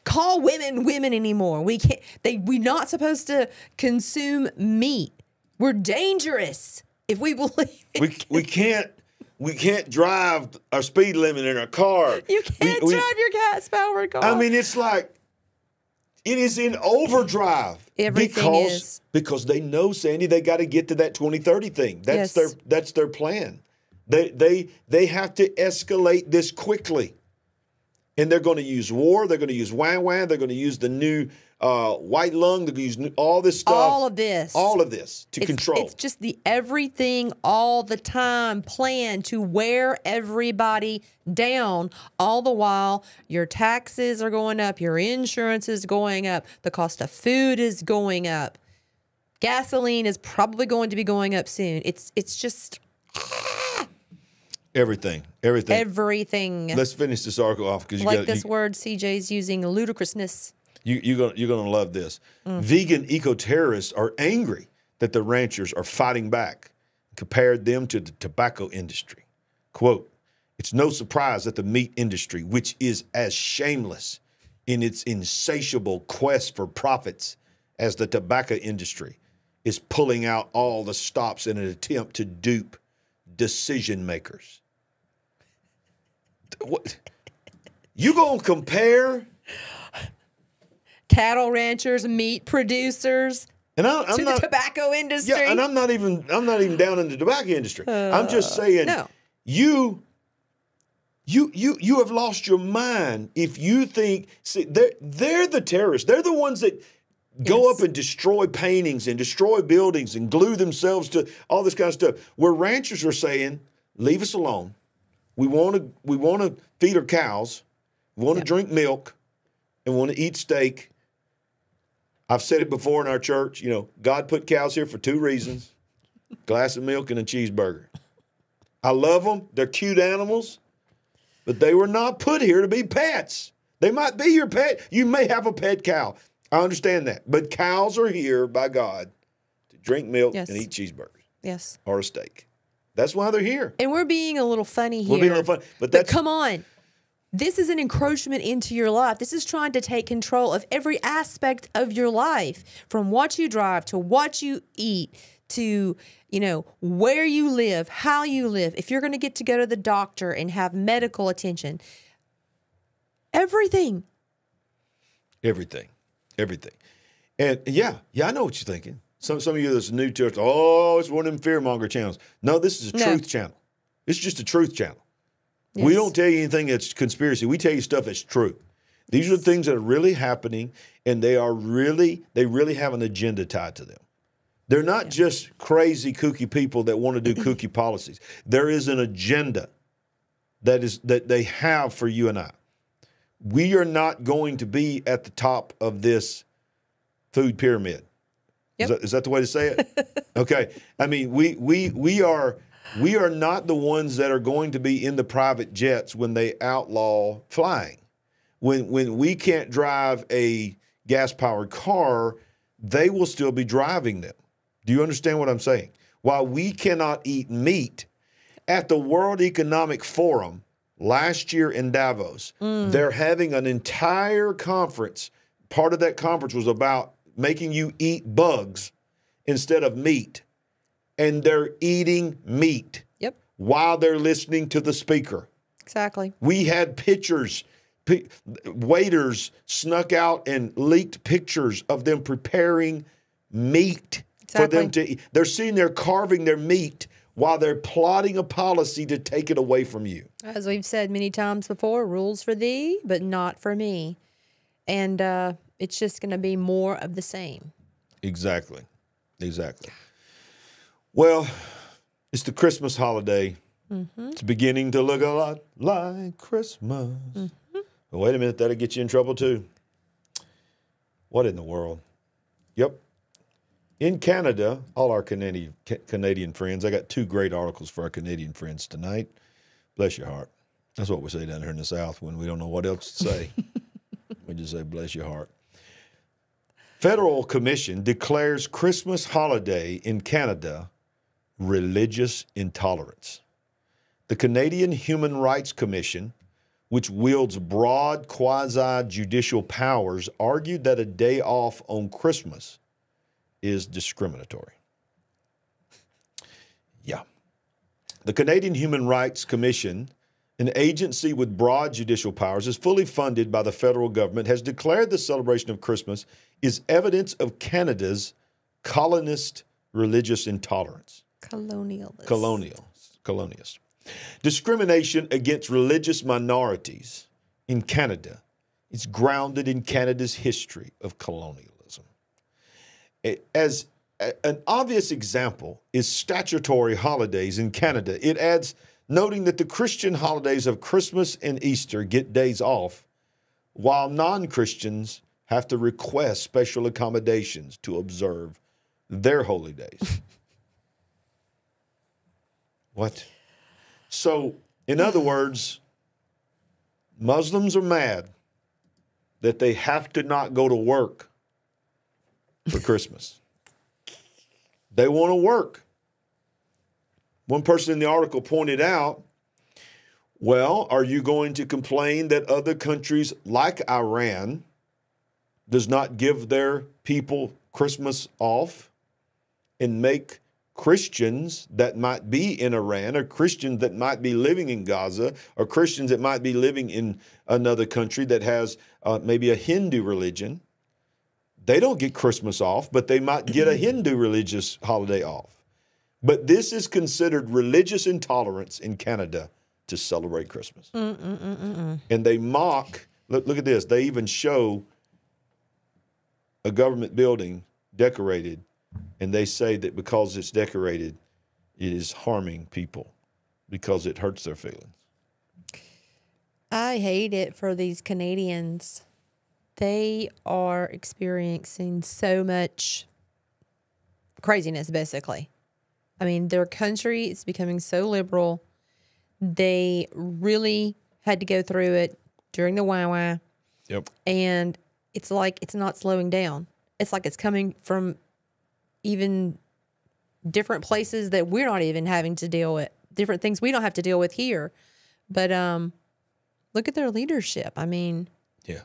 call women women anymore. We can't. They, we're not supposed to consume meat. We're dangerous if we believe it. We, we can't. We can't drive our speed limit in our car. You can't we, drive we, your gas-powered car. I mean, it's like it is in overdrive. Everything because, is. Because they know, Sandy, they got to get to that twenty thirty thing. That's yes. their that's their plan. They they they have to escalate this quickly, and they're going to use war. They're going to use wah-wah. They're going to use the new uh, white lung. They're going to use new, all this stuff. All of this. All of this to it's, control. It's just the everything all the time plan to wear everybody down, all the while your taxes are going up, your insurance is going up, the cost of food is going up. Gasoline is probably going to be going up soon. It's, it's just... Everything, everything, everything. Let's finish this article off because you like gotta, this you, word C J's using ludicrousness. You you're gonna you're gonna love this. Mm. Vegan eco-terrorists are angry that the ranchers are fighting back. Compared them to the tobacco industry. Quote: It's no surprise that the meat industry, which is as shameless in its insatiable quest for profits as the tobacco industry, is pulling out all the stops in an attempt to dupe decision makers. What? You gonna compare cattle ranchers, meat producers, and I, I'm to not, the tobacco industry? Yeah, and I'm not even I'm not even down in the tobacco industry. Uh, I'm just saying, no. you, you, you, you have lost your mind if you think see they're they're the terrorists. They're the ones that go yes. up and destroy paintings and destroy buildings and glue themselves to all this kind of stuff. Where ranchers are saying, "Leave us alone. We want to. We want to feed our cows. We want to yep. drink milk, and want to eat steak." I've said it before in our church. You know, God put cows here for two reasons: a glass of milk and a cheeseburger. I love them. They're cute animals, but they were not put here to be pets. They might be your pet. You may have a pet cow. I understand that. But cows are here by God to drink milk yes. and eat cheeseburgers. Yes. Or a steak. That's why they're here. And we're being a little funny here. We're being a little funny. But, but that's, come on. This is an encroachment into your life. This is trying to take control of every aspect of your life, from what you drive to what you eat to, you know, where you live, how you live. If you're going to get to go to the doctor and have medical attention, everything. Everything. Everything. And yeah, yeah, I know what you're thinking. Some some of you that's new to us, oh, it's one of them fearmonger channels. No, this is a no. truth channel. It's just a truth channel. Yes. We don't tell you anything that's conspiracy. We tell you stuff that's true. These yes. are things that are really happening, and they are really, they really have an agenda tied to them. They're not yeah. just crazy, kooky people that want to do kooky policies. There is an agenda that is that they have for you and I. We are not going to be at the top of this food pyramid. Yep. Is that, is that the way to say it? Okay. I mean, we we we are We are not the ones that are going to be in the private jets when they outlaw flying. When, when we can't drive a gas-powered car, they will still be driving them. Do you understand what I'm saying? While we cannot eat meat, at the World Economic Forum last year in Davos, mm. they're having an entire conference. Part of that conference was about making you eat bugs instead of meat. And they're eating meat yep. while they're listening to the speaker. Exactly. We had pictures. P waiters snuck out and leaked pictures of them preparing meat exactly. for them to eat. They're sitting there carving their meat while they're plotting a policy to take it away from you. As we've said many times before, rules for thee, but not for me. And uh, it's just going to be more of the same. Exactly. Exactly. Well, it's the Christmas holiday. Mm-hmm. It's beginning to look a lot like Christmas. Mm-hmm. But wait a minute, that'll get you in trouble too. What in the world? Yep. In Canada, all our Canadian, Canadian friends, I got two great articles for our Canadian friends tonight. Bless your heart. That's what we say down here in the South when we don't know what else to say. We just say, bless your heart. Federal Commission declares Christmas holiday in Canada religious intolerance. The Canadian Human Rights Commission, which wields broad quasi-judicial powers, argued that a day off on Christmas is discriminatory. Yeah. The Canadian Human Rights Commission, an agency with broad judicial powers, is fully funded by the federal government, has declared the celebration of Christmas is evidence of Canada's colonist religious intolerance. Colonialist. Colonialist. Colonialist. Discrimination against religious minorities in Canada is grounded in Canada's history of colonialism. As an obvious example is statutory holidays in Canada. It adds, noting that the Christian holidays of Christmas and Easter get days off, while non-Christians have to request special accommodations to observe their holy days. What? So, in other words, Muslims are mad that they have to not go to work for Christmas. They want to work. One person in the article pointed out, well, are you going to complain that other countries like Iran does not give their people Christmas off and make Christians that might be in Iran, or Christians that might be living in Gaza, or Christians that might be living in another country that has uh, maybe a Hindu religion? They don't get Christmas off, but they might get a Hindu religious holiday off. But this is considered religious intolerance in Canada to celebrate Christmas. Mm, mm, mm, mm, mm. And they mock, look, look at this, they even show a government building decorated, and they say that because it's decorated, it is harming people because it hurts their feelings. I hate it for these Canadians. They are experiencing so much craziness, basically. I mean, their country is becoming so liberal. They really had to go through it during the Y Y. Yep. And it's like it's not slowing down. It's like it's coming from even different places that we're not even having to deal with, different things we don't have to deal with here. But um, look at their leadership. I mean, yeah.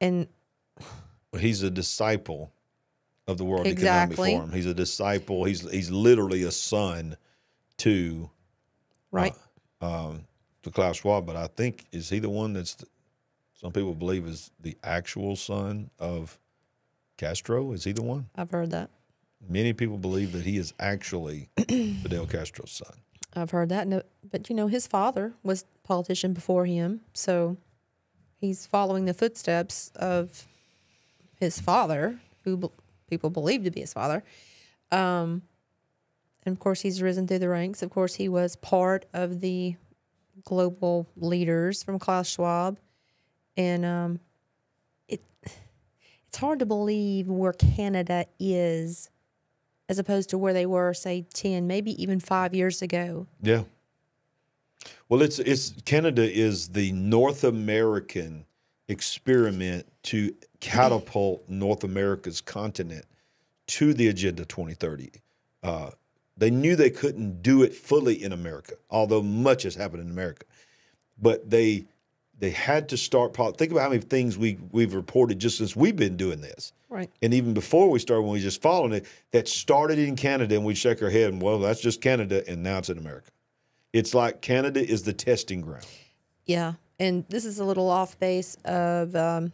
And well, he's a disciple of the World exactly. Economic Forum. He's a disciple. He's he's literally a son to right uh, um, to Klaus Schwab. But I think is he the one that's the, some people believe is the actual son of Castro? Is he the one? I've heard that. Many people believe that he is actually Fidel Castro's son. I've heard that. No, but, you know, his father was a politician before him, so he's following the footsteps of his father, who be people believe to be his father. Um, and, of course, he's risen through the ranks. Of course, he was part of the global leaders from Klaus Schwab. And um, it it's hard to believe where Canada is as opposed to where they were, say, ten, maybe even five years ago. Yeah. Well, it's it's Canada is the North American experiment to catapult North America's continent to the Agenda twenty thirty. Uh, they knew they couldn't do it fully in America, although much has happened in America. But they they had to start. Think about how many things we we've reported just since we've been doing this, right? And even before we started, when we just followed it, that started in Canada, and we shake our head and well, that's just Canada, and now it's in America. It's like Canada is the testing ground. Yeah, and this is a little off base of. Um,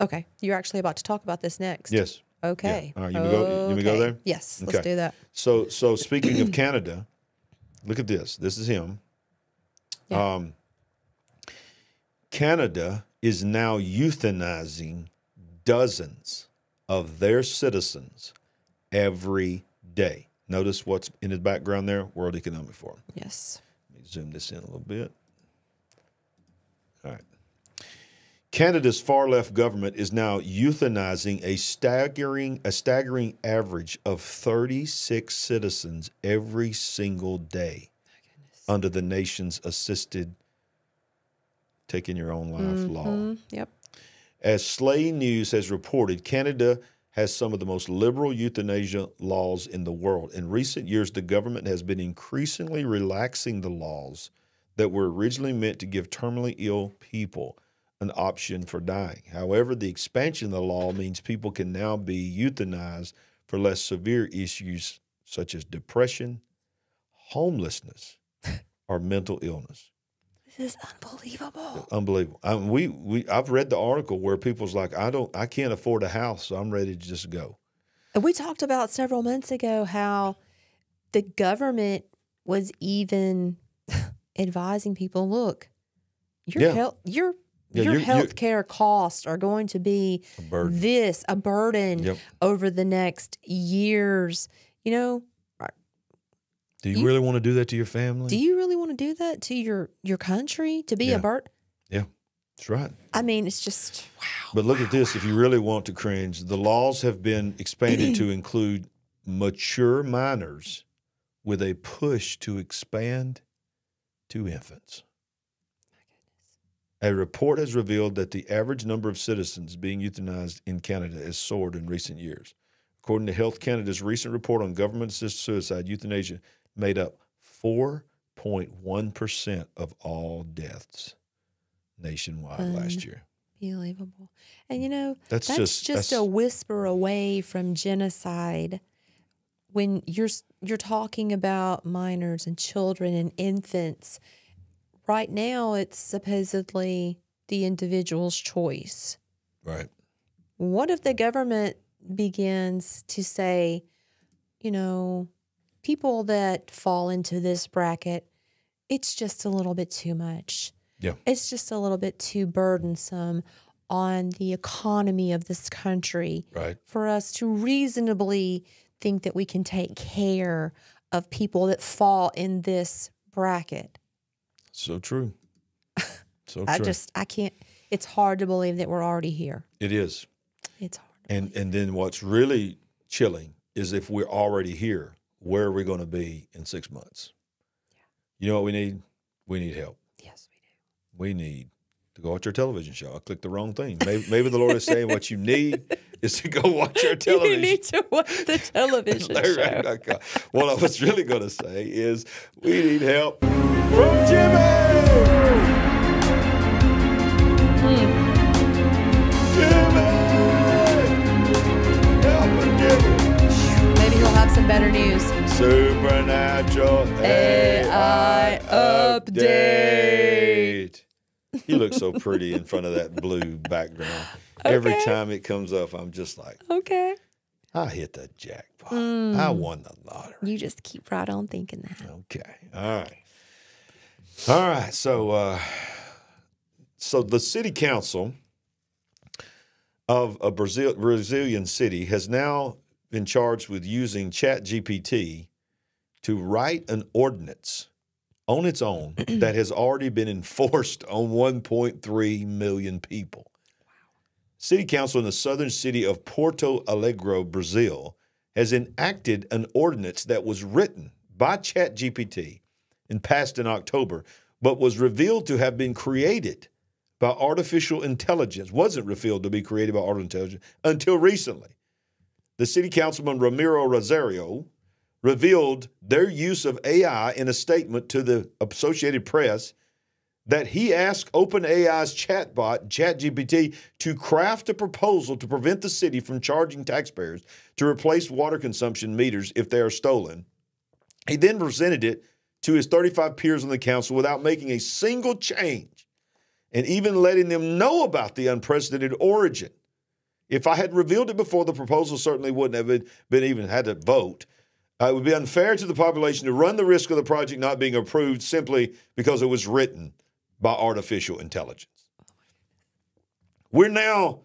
okay, you're actually about to talk about this next. Yes. Okay. Yeah. All right, you okay. May go, you may go there? Yes, okay. Let's do that. So, so speaking of Canada, look at this. This is him. Yeah. Um, Canada is now euthanizing dozens of their citizens every day. Notice what's in the background there, World Economic Forum. Yes. Let me zoom this in a little bit. All right. Canada's far-left government is now euthanizing a staggering, a staggering average of thirty-six citizens every single day under the nation's assisted taking your own life mm-hmm. law. Yep. As Slay News has reported, Canada has some of the most liberal euthanasia laws in the world. In recent years, the government has been increasingly relaxing the laws that were originally meant to give terminally ill people an option for dying. However, the expansion of the law means people can now be euthanized for less severe issues such as depression, homelessness, or mental illness. This is unbelievable. Unbelievable. I mean, we we I've read the article where people's like, I don't, I can't afford a house, so I'm ready to just go. And we talked about several months ago how the government was even advising people, look, your yeah. health, your Yeah, your health care costs are going to be a burden. this, a burden yep. over the next years. You know, do you, you really want to do that to your family? Do you really want to do that to your, your country, to be yeah. a burden? Yeah, that's right. I mean, it's just, wow. But look wow, at this, wow. if you really want to cringe, the laws have been expanded to include mature minors with a push to expand to infants. A report has revealed that the average number of citizens being euthanized in Canada has soared in recent years. According to Health Canada's recent report on government-assisted suicide, euthanasia made up four point one percent of all deaths nationwide um, last year. Unbelievable. And, you know, that's, that's just, just that's, a whisper away from genocide when you're, you're talking about minors and children and infants. Right now, it's supposedly the individual's choice. Right. What if the government begins to say, you know, people that fall into this bracket, it's just a little bit too much. Yeah. It's just a little bit too burdensome on the economy of this country. Right. For us to reasonably think that we can take care of people that fall in this bracket. So true. So true. I just, I can't, it's hard to believe that we're already here. It is. It's hard. And, and then what's really chilling is if we're already here, where are we going to be in six months? Yeah. You know what we need? We need help. Yes, we do. We need to go watch our television show. I clicked the wrong thing. Maybe, maybe the Lord is saying what you need is to go watch our television. You need to watch the television show. What I was really going to say is we need help. From Jimmy! Mm. Jimmy! Help him, Jimmy! Maybe he'll have some better news. Supernatural A I, A I update. update. He looks so pretty in front of that blue background. Okay. Every time it comes up, I'm just like, okay. I hit the jackpot. Mm. I won the lottery. You just keep right on thinking that. Okay. All right. All right, so uh, so the city council of a Brazil, Brazilian city has now been charged with using ChatGPT to write an ordinance on its own that has already been enforced on one point three million people. Wow. City council in the southern city of Porto Alegre, Brazil, has enacted an ordinance that was written by ChatGPT and passed in October, but was revealed to have been created by artificial intelligence, wasn't revealed to be created by artificial intelligence until recently. The city councilman Ramiro Rosario revealed their use of A I in a statement to the Associated Press that he asked OpenAI's chatbot, ChatGPT, to craft a proposal to prevent the city from charging taxpayers to replace water consumption meters if they are stolen. He then presented it to his thirty-five peers on the council without making a single change and even letting them know about the unprecedented origin. If I had revealed it before, the proposal certainly wouldn't have been, been even had to vote. Uh, it would be unfair to the population to run the risk of the project not being approved simply because it was written by artificial intelligence. We're now,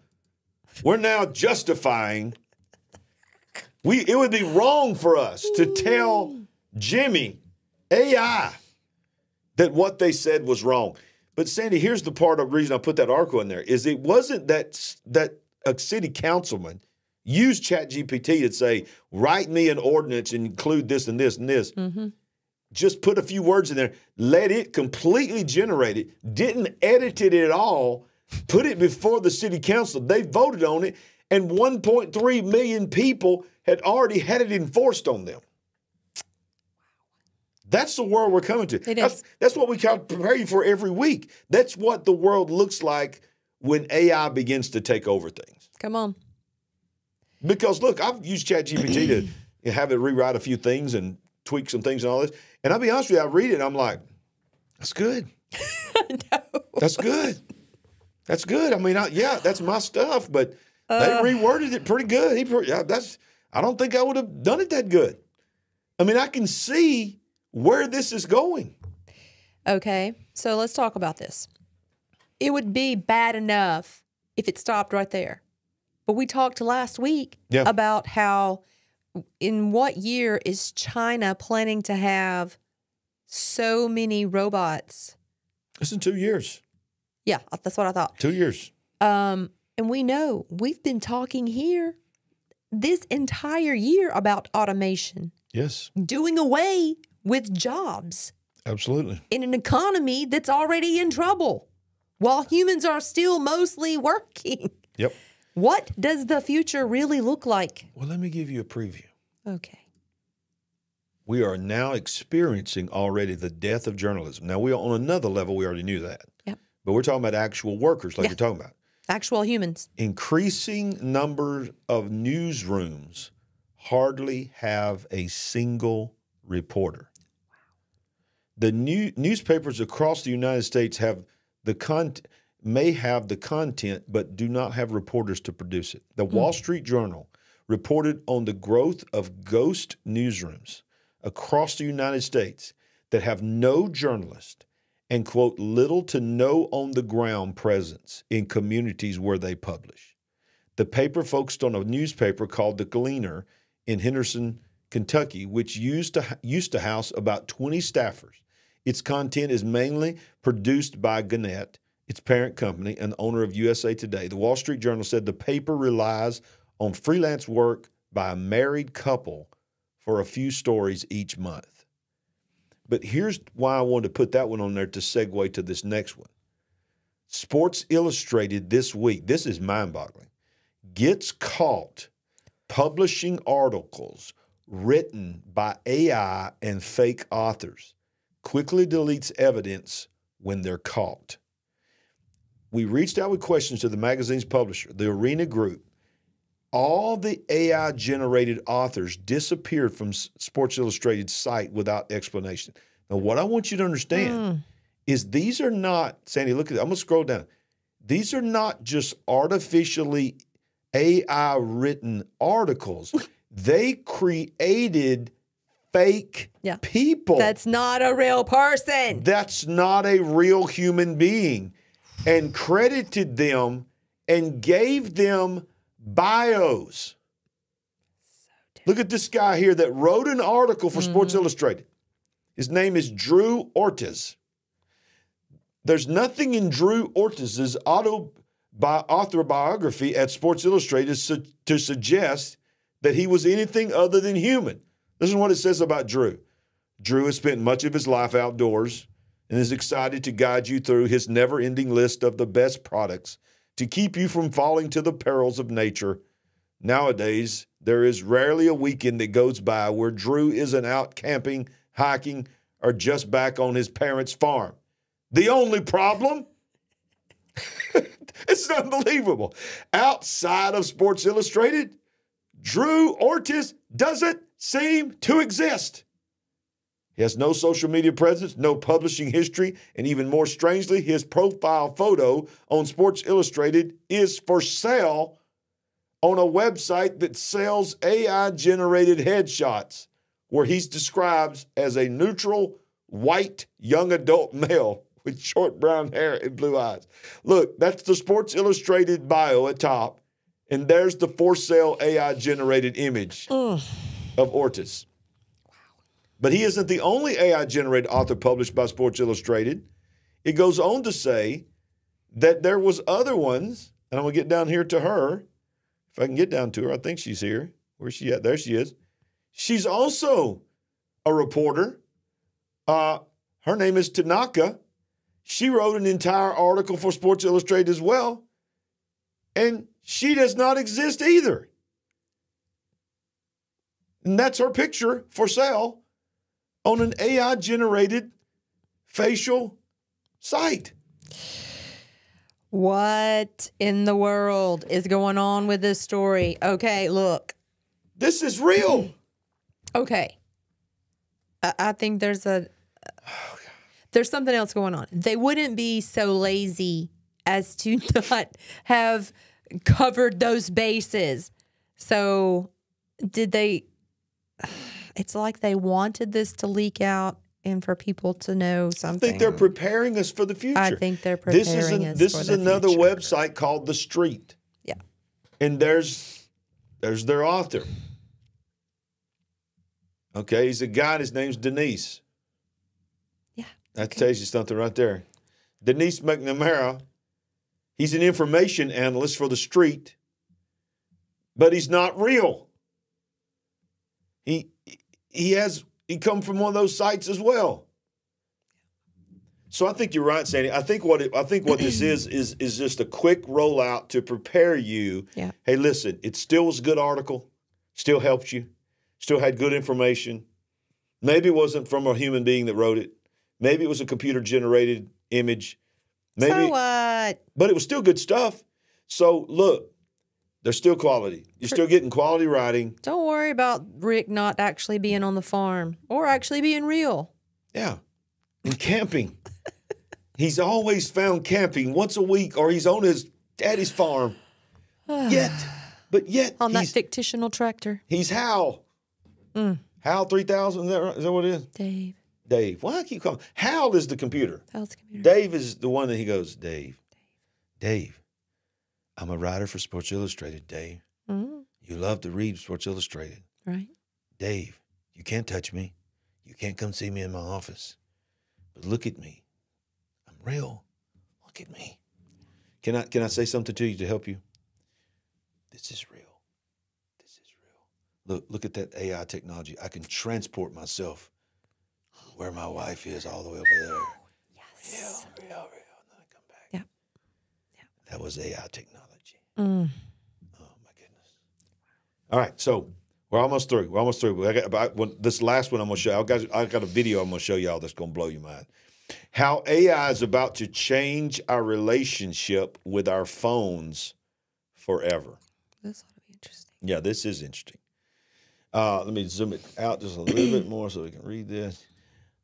we're now justifying. We, it would be wrong for us to tell Jimmy A I that what they said was wrong. But Sandy, here's the part of the reason I put that article in there is it wasn't that that a city councilman used ChatGPT to say, write me an ordinance and include this and this and this. Mm-hmm. Just put a few words in there, let it completely generate it, didn't edit it at all, put it before the city council. They voted on it, and one point three million people had already had it enforced on them. That's the world we're coming to. It is. That's, that's what we prepare you for every week. That's what the world looks like when A I begins to take over things. Come on. Because, look, I've used ChatGPT to have it rewrite a few things and tweak some things and all this. And I'll be honest with you, I read it and I'm like, that's good. No. That's good. That's good. I mean, I, yeah, that's my stuff, but uh, they reworded it pretty good. He, that's, I don't think I would have done it that good. I mean, I can see where this is going. Okay, so let's talk about this. It would be bad enough if it stopped right there. But we talked last week yeah. about how in what year is China planning to have so many robots? It's in two years. Yeah, that's what I thought. Two years. Um, and we know we've been talking here this entire year about automation. Yes. Doing away with jobs. Absolutely. In an economy that's already in trouble while humans are still mostly working. Yep. What does the future really look like? Well, let me give you a preview. Okay. We are now experiencing already the death of journalism. Now, we are on another level. We already knew that. Yep. But we're talking about actual workers like yeah. you're talking about. Actual humans. Increasing numbers of newsrooms hardly have a single reporter. Wow. The new newspapers across the United States have the content. May have the content, but do not have reporters to produce it. The Wall Street Journal reported on the growth of ghost newsrooms across the United States that have no journalist and, quote, little to no on-the-ground presence in communities where they publish. The paper focused on a newspaper called The Gleaner in Henderson, Kentucky, which used to, used to house about twenty staffers. Its content is mainly produced by Gannett, its parent company, and owner of U S A Today. The Wall Street Journal said the paper relies on freelance work by a married couple for a few stories each month. But here's why I wanted to put that one on there to segue to this next one. Sports Illustrated this week, this is mind-boggling, gets caught publishing articles written by A I and fake authors, quickly deletes evidence when they're caught. We reached out with questions to the magazine's publisher, the Arena Group. All the A I-generated authors disappeared from Sports Illustrated's site without explanation. Now, what I want you to understand mm. is these are not, Sandy, look at that. I'm going to scroll down. These are not just artificially A I-written articles. They created fake yeah. people. That's not a real person. That's not a real human being. And credited them and gave them bios. So look at this guy here that wrote an article for mm-hmm. Sports Illustrated. His name is Drew Ortiz. There's nothing in Drew Ortiz's autobiography at Sports Illustrated su to suggest that he was anything other than human. This is what it says about Drew. Drew has spent much of his life outdoors and is excited to guide you through his never-ending list of the best products to keep you from falling to the perils of nature. Nowadays, there is rarely a weekend that goes by where Drew isn't out camping, hiking, or just back on his parents' farm. The only problem? It's unbelievable. Outside of Sports Illustrated, Drew Ortiz doesn't seem to exist. He has no social media presence, no publishing history, and even more strangely, his profile photo on Sports Illustrated is for sale on a website that sells A I-generated headshots, where he's described as a neutral, white, young adult male with short brown hair and blue eyes. Look, that's the Sports Illustrated bio at top, and there's the for sale A I-generated image Ugh. of Ortiz. But he isn't the only A I-generated author published by Sports Illustrated. It goes on to say that there was other ones, and I'm going to get down here to her. If I can get down to her, I think she's here. Where's she at? There she is. She's also a reporter. Uh, her name is Tanaka. She wrote an entire article for Sports Illustrated as well, and she does not exist either. And that's her picture for sale on an A I-generated facial site. What in the world is going on with this story? Okay, look. This is real. Okay. I, I think there's a... Uh, There's something else going on. They wouldn't be so lazy as to not have covered those bases. So did they, it's like they wanted this to leak out and for people to know something. I think they're preparing us for the future. I think they're preparing us for the future. This is another website called The Street. Yeah. And there's, there's their author. Okay, he's a guy, his name's Denise. That okay. tells you something right there. Denise McNamara, he's an information analyst for The Street, but he's not real. He he has he come from one of those sites as well. So I think you're right, Sandy. I think what it, I think what this is is is just a quick rollout to prepare you. Yeah. Hey, listen, it still was a good article, still helped you, still had good information. Maybe it wasn't from a human being that wrote it. Maybe it was a computer-generated image. Maybe, so what? But it was still good stuff. So, look, there's still quality. You're still getting quality writing. Don't worry about Rick not actually being on the farm or actually being real. Yeah, and camping. He's always found camping once a week, or he's on his daddy's farm. Yet, but yet. On that fictional tractor. He's Hal. Mm. Hal three thousand, is that right? Is that what it is? Dave. Dave. Why do I keep calling? Hal is the computer. Hal's the computer. Dave is the one that he goes, Dave, Dave, I'm a writer for Sports Illustrated, Dave. Mm-hmm. You love to read Sports Illustrated. Right. Dave, you can't touch me. You can't come see me in my office. But look at me. I'm real. Look at me. Can I, can I say something to you to help you? This is real. This is real. Look, look at that A I technology. I can transport myself where my wife is, all the way over there. Yes. Real, real, real. And then I come back. Yep. Yep. That was A I technology. Mm. Oh, my goodness. All right, so we're almost through. We're almost through. I got, I, when, this last one I'm going to show you. I got, I got a video I'm going to show y'all that's going to blow your mind. How A I is about to change our relationship with our phones forever. This ought to be interesting. Yeah, this is interesting. Uh, let me zoom it out just a little bit more so we can read this.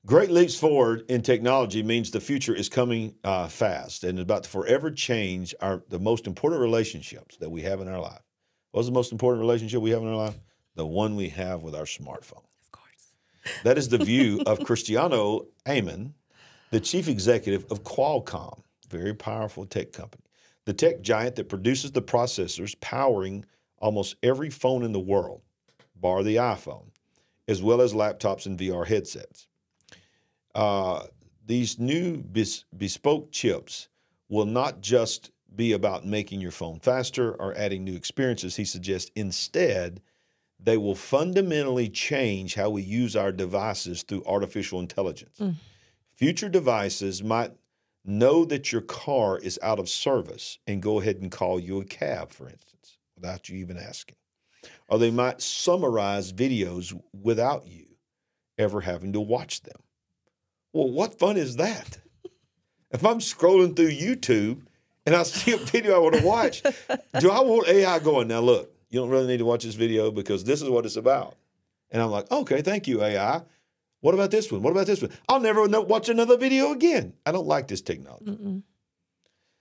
Great leaps forward in technology means the future is coming uh, fast and is about to forever change our the most important relationships that we have in our life. What's the most important relationship we have in our life? The one we have with our smartphone. Of course. That is the view of Cristiano Amon, the chief executive of Qualcomm, very powerful tech company. The tech giant that produces the processors powering almost every phone in the world, bar the iPhone, as well as laptops and V R headsets. Uh, these new bes bespoke chips will not just be about making your phone faster or adding new experiences, he suggests. Instead, they will fundamentally change how we use our devices through artificial intelligence. Mm. Future devices might know that your car is out of service and go ahead and call you a cab, for instance, without you even asking. Or they might summarize videos without you ever having to watch them. Well, what fun is that? If I'm scrolling through YouTube and I see a video I want to watch, do I want A I going, now look, you don't really need to watch this video because this is what it's about. And I'm like, okay, thank you, A I. What about this one? What about this one? I'll never watch another video again. I don't like this technology. Mm-mm.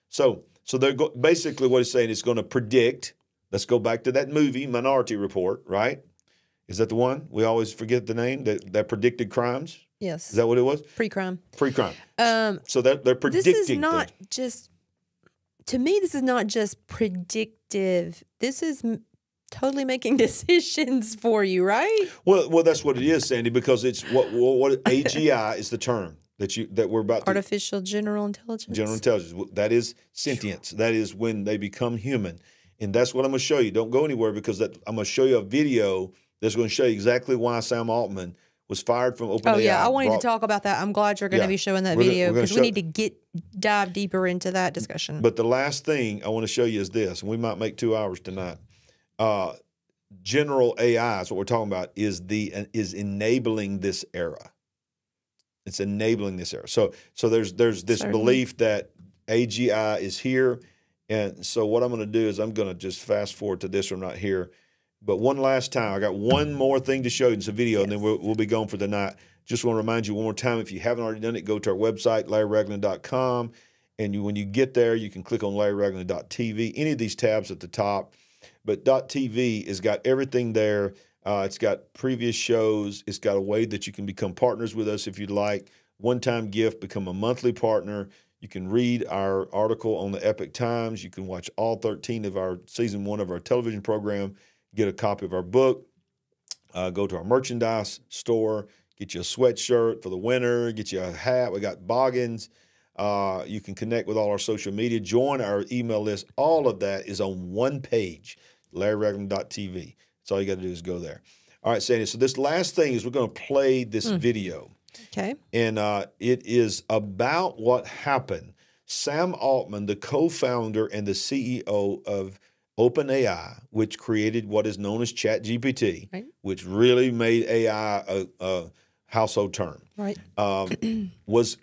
So so they're go basically what it's saying is going to predict. Let's go back to that movie, Minority Report, right? Is that the one? We always forget the name, that, that predicted crimes? Yes. Is that what it was? Pre-crime. Pre-crime. Um, so they're, they're predicting. This is not things. just, to me, this is not just predictive. This is m totally making decisions for you, right? Well, well, that's what it is, Sandy, because it's what, what, what A G I is the term that you that we're about to. Artificial general intelligence. General intelligence. That is sentience. That is when they become human. And that's what I'm going to show you. Don't go anywhere because that, I'm going to show you a video that's going to show you exactly why Sam Altman was fired from OpenAI. Oh, yeah. I wanted brought, to talk about that. I'm glad you're going to yeah, be showing that video because we need to get dive deeper into that discussion. But the last thing I want to show you is this, and we might make two hours tonight. Uh, general A I is what we're talking about is, the, uh, is enabling this era. It's enabling this era. So, so there's, there's this Certainly. belief that A G I is here. And so what I'm going to do is I'm going to just fast forward to this one right here. But one last time, I got one more thing to show you. It's a video, yes. and then we'll, we'll be gone for the night. Just want to remind you one more time, if you haven't already done it, go to our website, Larry Ragland dot com. And you, when you get there, you can click on Larry Ragland dot T V, any of these tabs at the top. But .tv has got everything there. Uh, it's got previous shows. It's got a way that you can become partners with us if you'd like. One-time gift, become a monthly partner. You can read our article on the Epic Times. You can watch all thirteen of our season one of our television program, get a copy of our book, uh, go to our merchandise store, get you a sweatshirt for the winter, get you a hat. We got boggins. Uh, you can connect with all our social media, join our email list. All of that is on one page, Larry Ragland dot T V. That's all you got to do is go there. All right, Sandy. So this last thing is we're going to play this mm. video. Okay. And uh, it is about what happened. Sam Altman, the co-founder and the C E O of OpenAI, which created what is known as ChatGPT, right. which really made A I a, a household term, right. um, was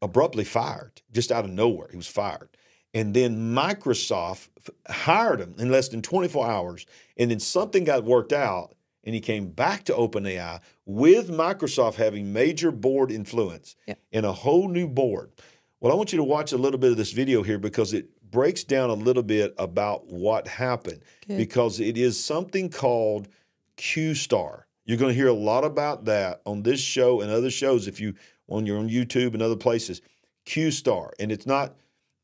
abruptly fired, just out of nowhere. He was fired. And then Microsoft hired him in less than twenty-four hours. And then something got worked out. And he came back to OpenAI with Microsoft having major board influence yeah. and a whole new board. Well, I want you to watch a little bit of this video here because it breaks down a little bit about what happened Good. because it is something called Q-Star. You're going to hear a lot about that on this show and other shows if you on your own YouTube and other places. Q-Star, and it's not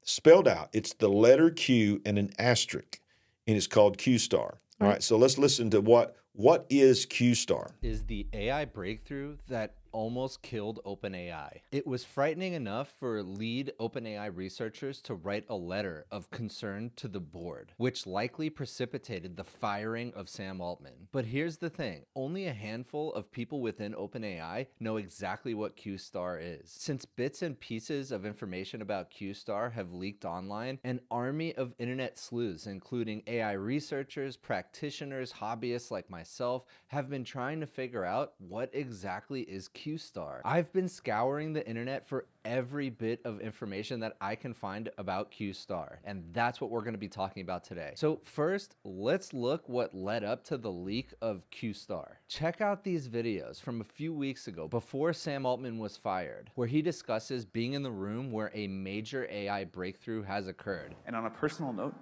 spelled out. It's the letter Q and an asterisk, and it's called Q-Star. All right. All right, so let's listen to what... What is Q-Star? Is the A I breakthrough that almost killed OpenAI. It was frightening enough for lead OpenAI researchers to write a letter of concern to the board, which likely precipitated the firing of Sam Altman. But here's the thing, only a handful of people within OpenAI know exactly what Q-Star is. Since bits and pieces of information about Q-Star have leaked online, an army of internet sleuths, including A I researchers, practitioners, hobbyists like myself, have been trying to figure out what exactly is Q-Star. Q-Star. I've been scouring the internet for every bit of information that I can find about Q-Star, and that's what we're going to be talking about today. So first, let's look what led up to the leak of Q-Star. Check out these videos from a few weeks ago before Sam Altman was fired, where he discusses being in the room where a major A I breakthrough has occurred. And on a personal note,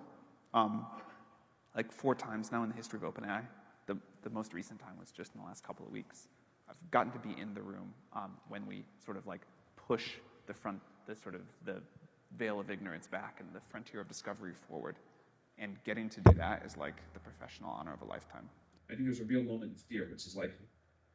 um, like four times now in the history of OpenAI, the, the most recent time was just in the last couple of weeks. I've gotten to be in the room um, when we sort of like push the front, the sort of the veil of ignorance back and the frontier of discovery forward. And getting to do that is like the professional honor of a lifetime. I think there's a real moment of fear, which is like,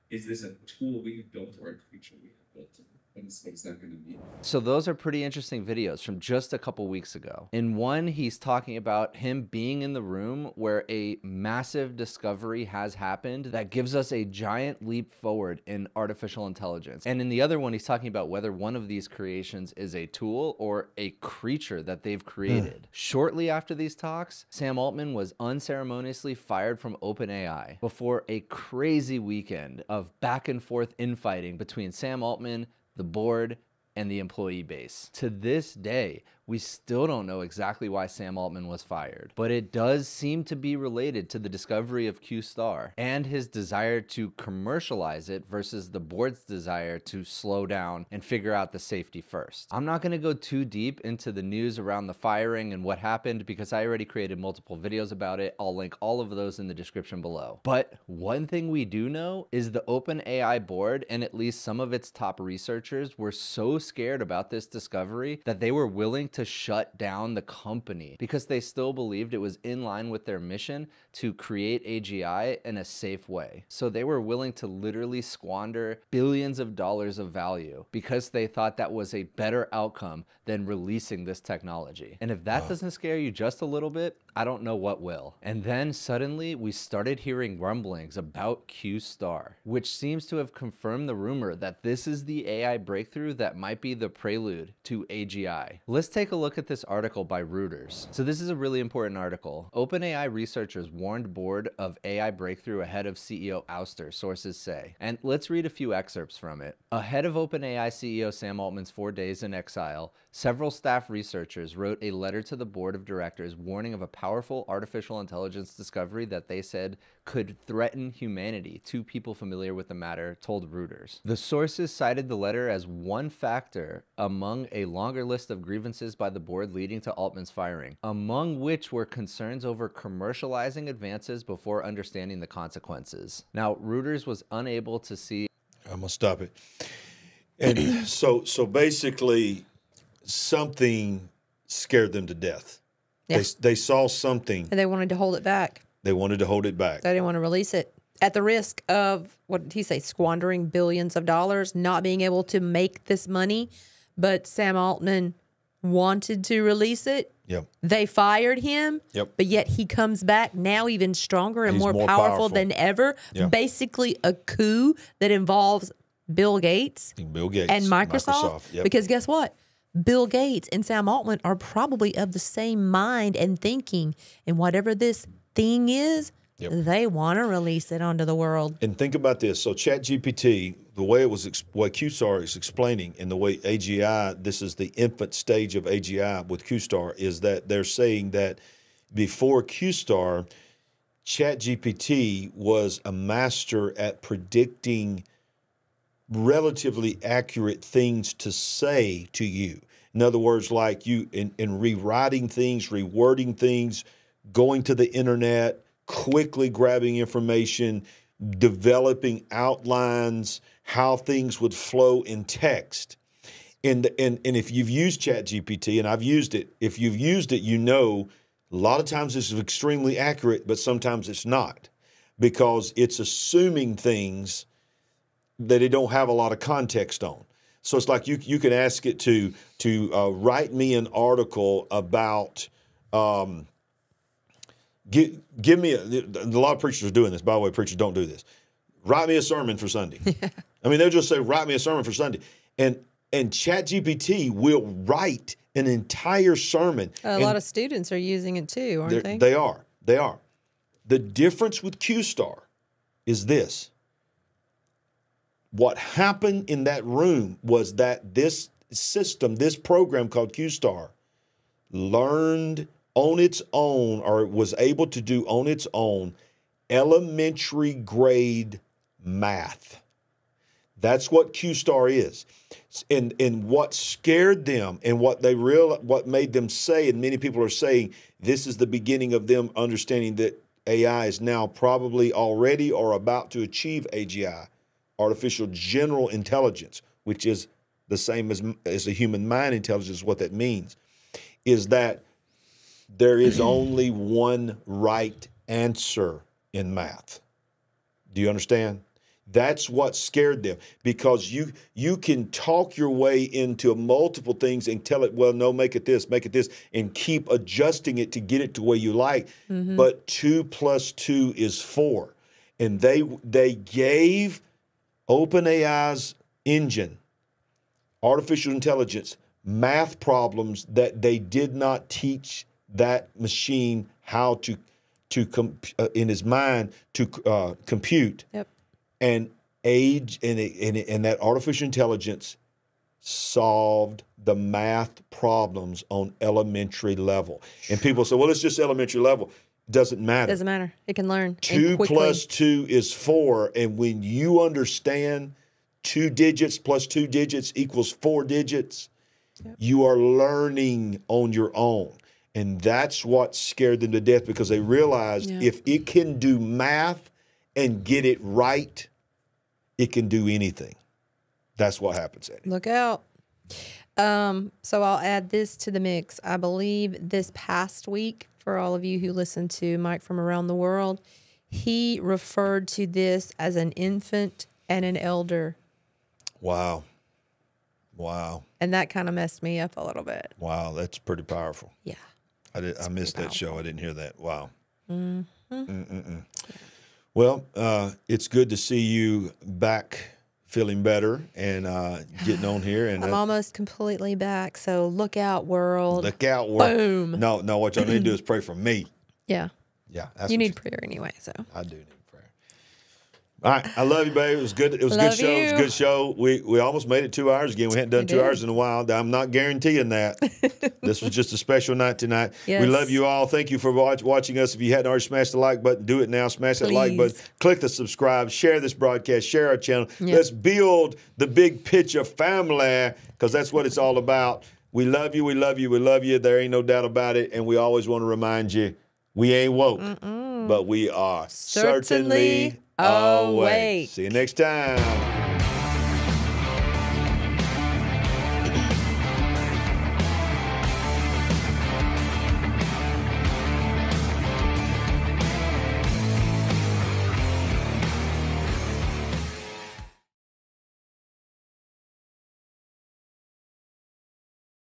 is this a tool we've built or a creature we have built? in space they're going to be. So those are pretty interesting videos from just a couple weeks ago. In one, he's talking about him being in the room where a massive discovery has happened that gives us a giant leap forward in artificial intelligence. And in the other one, he's talking about whether one of these creations is a tool or a creature that they've created. Shortly after these talks, Sam Altman was unceremoniously fired from OpenAI before a crazy weekend of back and forth infighting between Sam Altman, the board, and the employee base. To this day, we still don't know exactly why Sam Altman was fired, but it does seem to be related to the discovery of Q-Star and his desire to commercialize it versus the board's desire to slow down and figure out the safety first. I'm not gonna go too deep into the news around the firing and what happened because I already created multiple videos about it. I'll link all of those in the description below. But one thing we do know is the OpenAI board and at least some of its top researchers were so scared about this discovery that they were willing to shut down the company because they still believed it was in line with their mission to create A G I in a safe way. So they were willing to literally squander billions of dollars of value because they thought that was a better outcome than releasing this technology. And if that wow. doesn't scare you just a little bit, I don't know what will. And then suddenly we started hearing rumblings about Q-Star, which seems to have confirmed the rumor that this is the A I breakthrough that might be the prelude to A G I. Let's take Take a look at this article by Reuters. So this is a really important article. OpenAI researchers warned board of A I breakthrough ahead of C E O ouster, sources say. And let's read a few excerpts from it. Ahead of OpenAI C E O Sam Altman's four days in exile, several staff researchers wrote a letter to the board of directors warning of a powerful artificial intelligence discovery that they said could threaten humanity, two people familiar with the matter told Reuters. The sources cited the letter as one factor among a longer list of grievances by the board leading to Altman's firing, among which were concerns over commercializing advances before understanding the consequences. Now, Reuters was unable to see... I'm gonna stop it. And so, so basically, something scared them to death. Yeah. They, they saw something. And they wanted to hold it back. They wanted to hold it back. They didn't want to release it. At the risk of, what did he say, squandering billions of dollars, not being able to make this money. But Sam Altman... wanted to release it. Yep. They fired him. Yep. But yet he comes back now even stronger and more, more powerful, powerful than ever. Yep. Basically a coup that involves Bill Gates, Bill Gates and Microsoft. Microsoft. Yep. Because guess what? Bill Gates and Sam Altman are probably of the same mind and thinking. And whatever this thing is, yep. they want to release it onto the world. And think about this. So ChatGPT, the way it was, what Q-Star is explaining, and the way A G I, this is the infant stage of A G I with Q-Star, is that they're saying that before Q-Star, ChatGPT was a master at predicting relatively accurate things to say to you. In other words, like you in, in rewriting things, rewording things, going to the internet, quickly grabbing information, developing outlines, how things would flow in text. And, and, and if you've used ChatGPT, and I've used it, if you've used it, you know, a lot of times this is extremely accurate, but sometimes it's not because it's assuming things that it don't have a lot of context on. So it's like you, you can ask it to, to uh, write me an article about... Um, Give, give me, a, a lot of preachers are doing this. By the way, preachers, don't do this. Write me a sermon for Sunday. Yeah. I mean, they'll just say, write me a sermon for Sunday. And and ChatGPT will write an entire sermon. A lot of students are using it too, aren't they? They are. They are. The difference with Q-Star is this. What happened in that room was that this system, this program called Q-Star, learned on its own, or was able to do on its own, elementary grade math. That's what Q-Star is. And, and what scared them and what they real, what made them say, and many people are saying, this is the beginning of them understanding that A I is now probably already or about to achieve A G I, artificial general intelligence, which is the same as, as a human mind intelligence. What that means is that there is only one right answer in math. Do you understand? That's what scared them, because you you can talk your way into multiple things and tell it, well, no, make it this, make it this, and keep adjusting it to get it to where you like. Mm-hmm. But two plus two is four. And they they gave OpenAI's engine, artificial intelligence, math problems that they did not teach that machine how to, to comp uh, in his mind, to uh, compute. Yep. And age and, and, and that artificial intelligence solved the math problems on elementary level. And people say, well, it's just elementary level. Doesn't matter. Doesn't matter. It can learn. Two plus two is four. And when you understand two digits plus two digits equals four digits, yep, you are learning on your own. And that's what scared them to death, because they realized, yep, if it can do math and get it right, it can do anything. That's what happens at it. Look out. Um, so I'll add this to the mix. I believe this past week, for all of you who listen to Mike from around the world, he referred to this as an infant and an elder. Wow. Wow. And that kind of messed me up a little bit. Wow, that's pretty powerful. Yeah. I, did, I missed that show. I didn't hear that. Wow. Mm-hmm. Mm-mm-mm. Yeah. Well, uh, it's good to see you back feeling better and uh, getting on here. And I'm uh, almost completely back, so look out, world. Look out, world. Boom. No, no, what y'all need to do is pray for me. Yeah. Yeah. That's you need you prayer do. anyway, so. I do need prayer. All right. I love you, babe. It was good. It was a good show. You. It was a good show. We we almost made it two hours again. We hadn't done we two did. hours in a while. I'm not guaranteeing that. This was just a special night tonight. Yes. We love you all. Thank you for watch, watching us. If you hadn't already smashed the like button, do it now. Smash Please. that like button. Click the subscribe. Share this broadcast. Share our channel. Yep. Let's build the big picture family, because that's what it's all about. We love you. We love you. We love you. There ain't no doubt about it. And we always want to remind you, we ain't woke, Mm-mm. but we are certainly, certainly awake. awake. See you next time.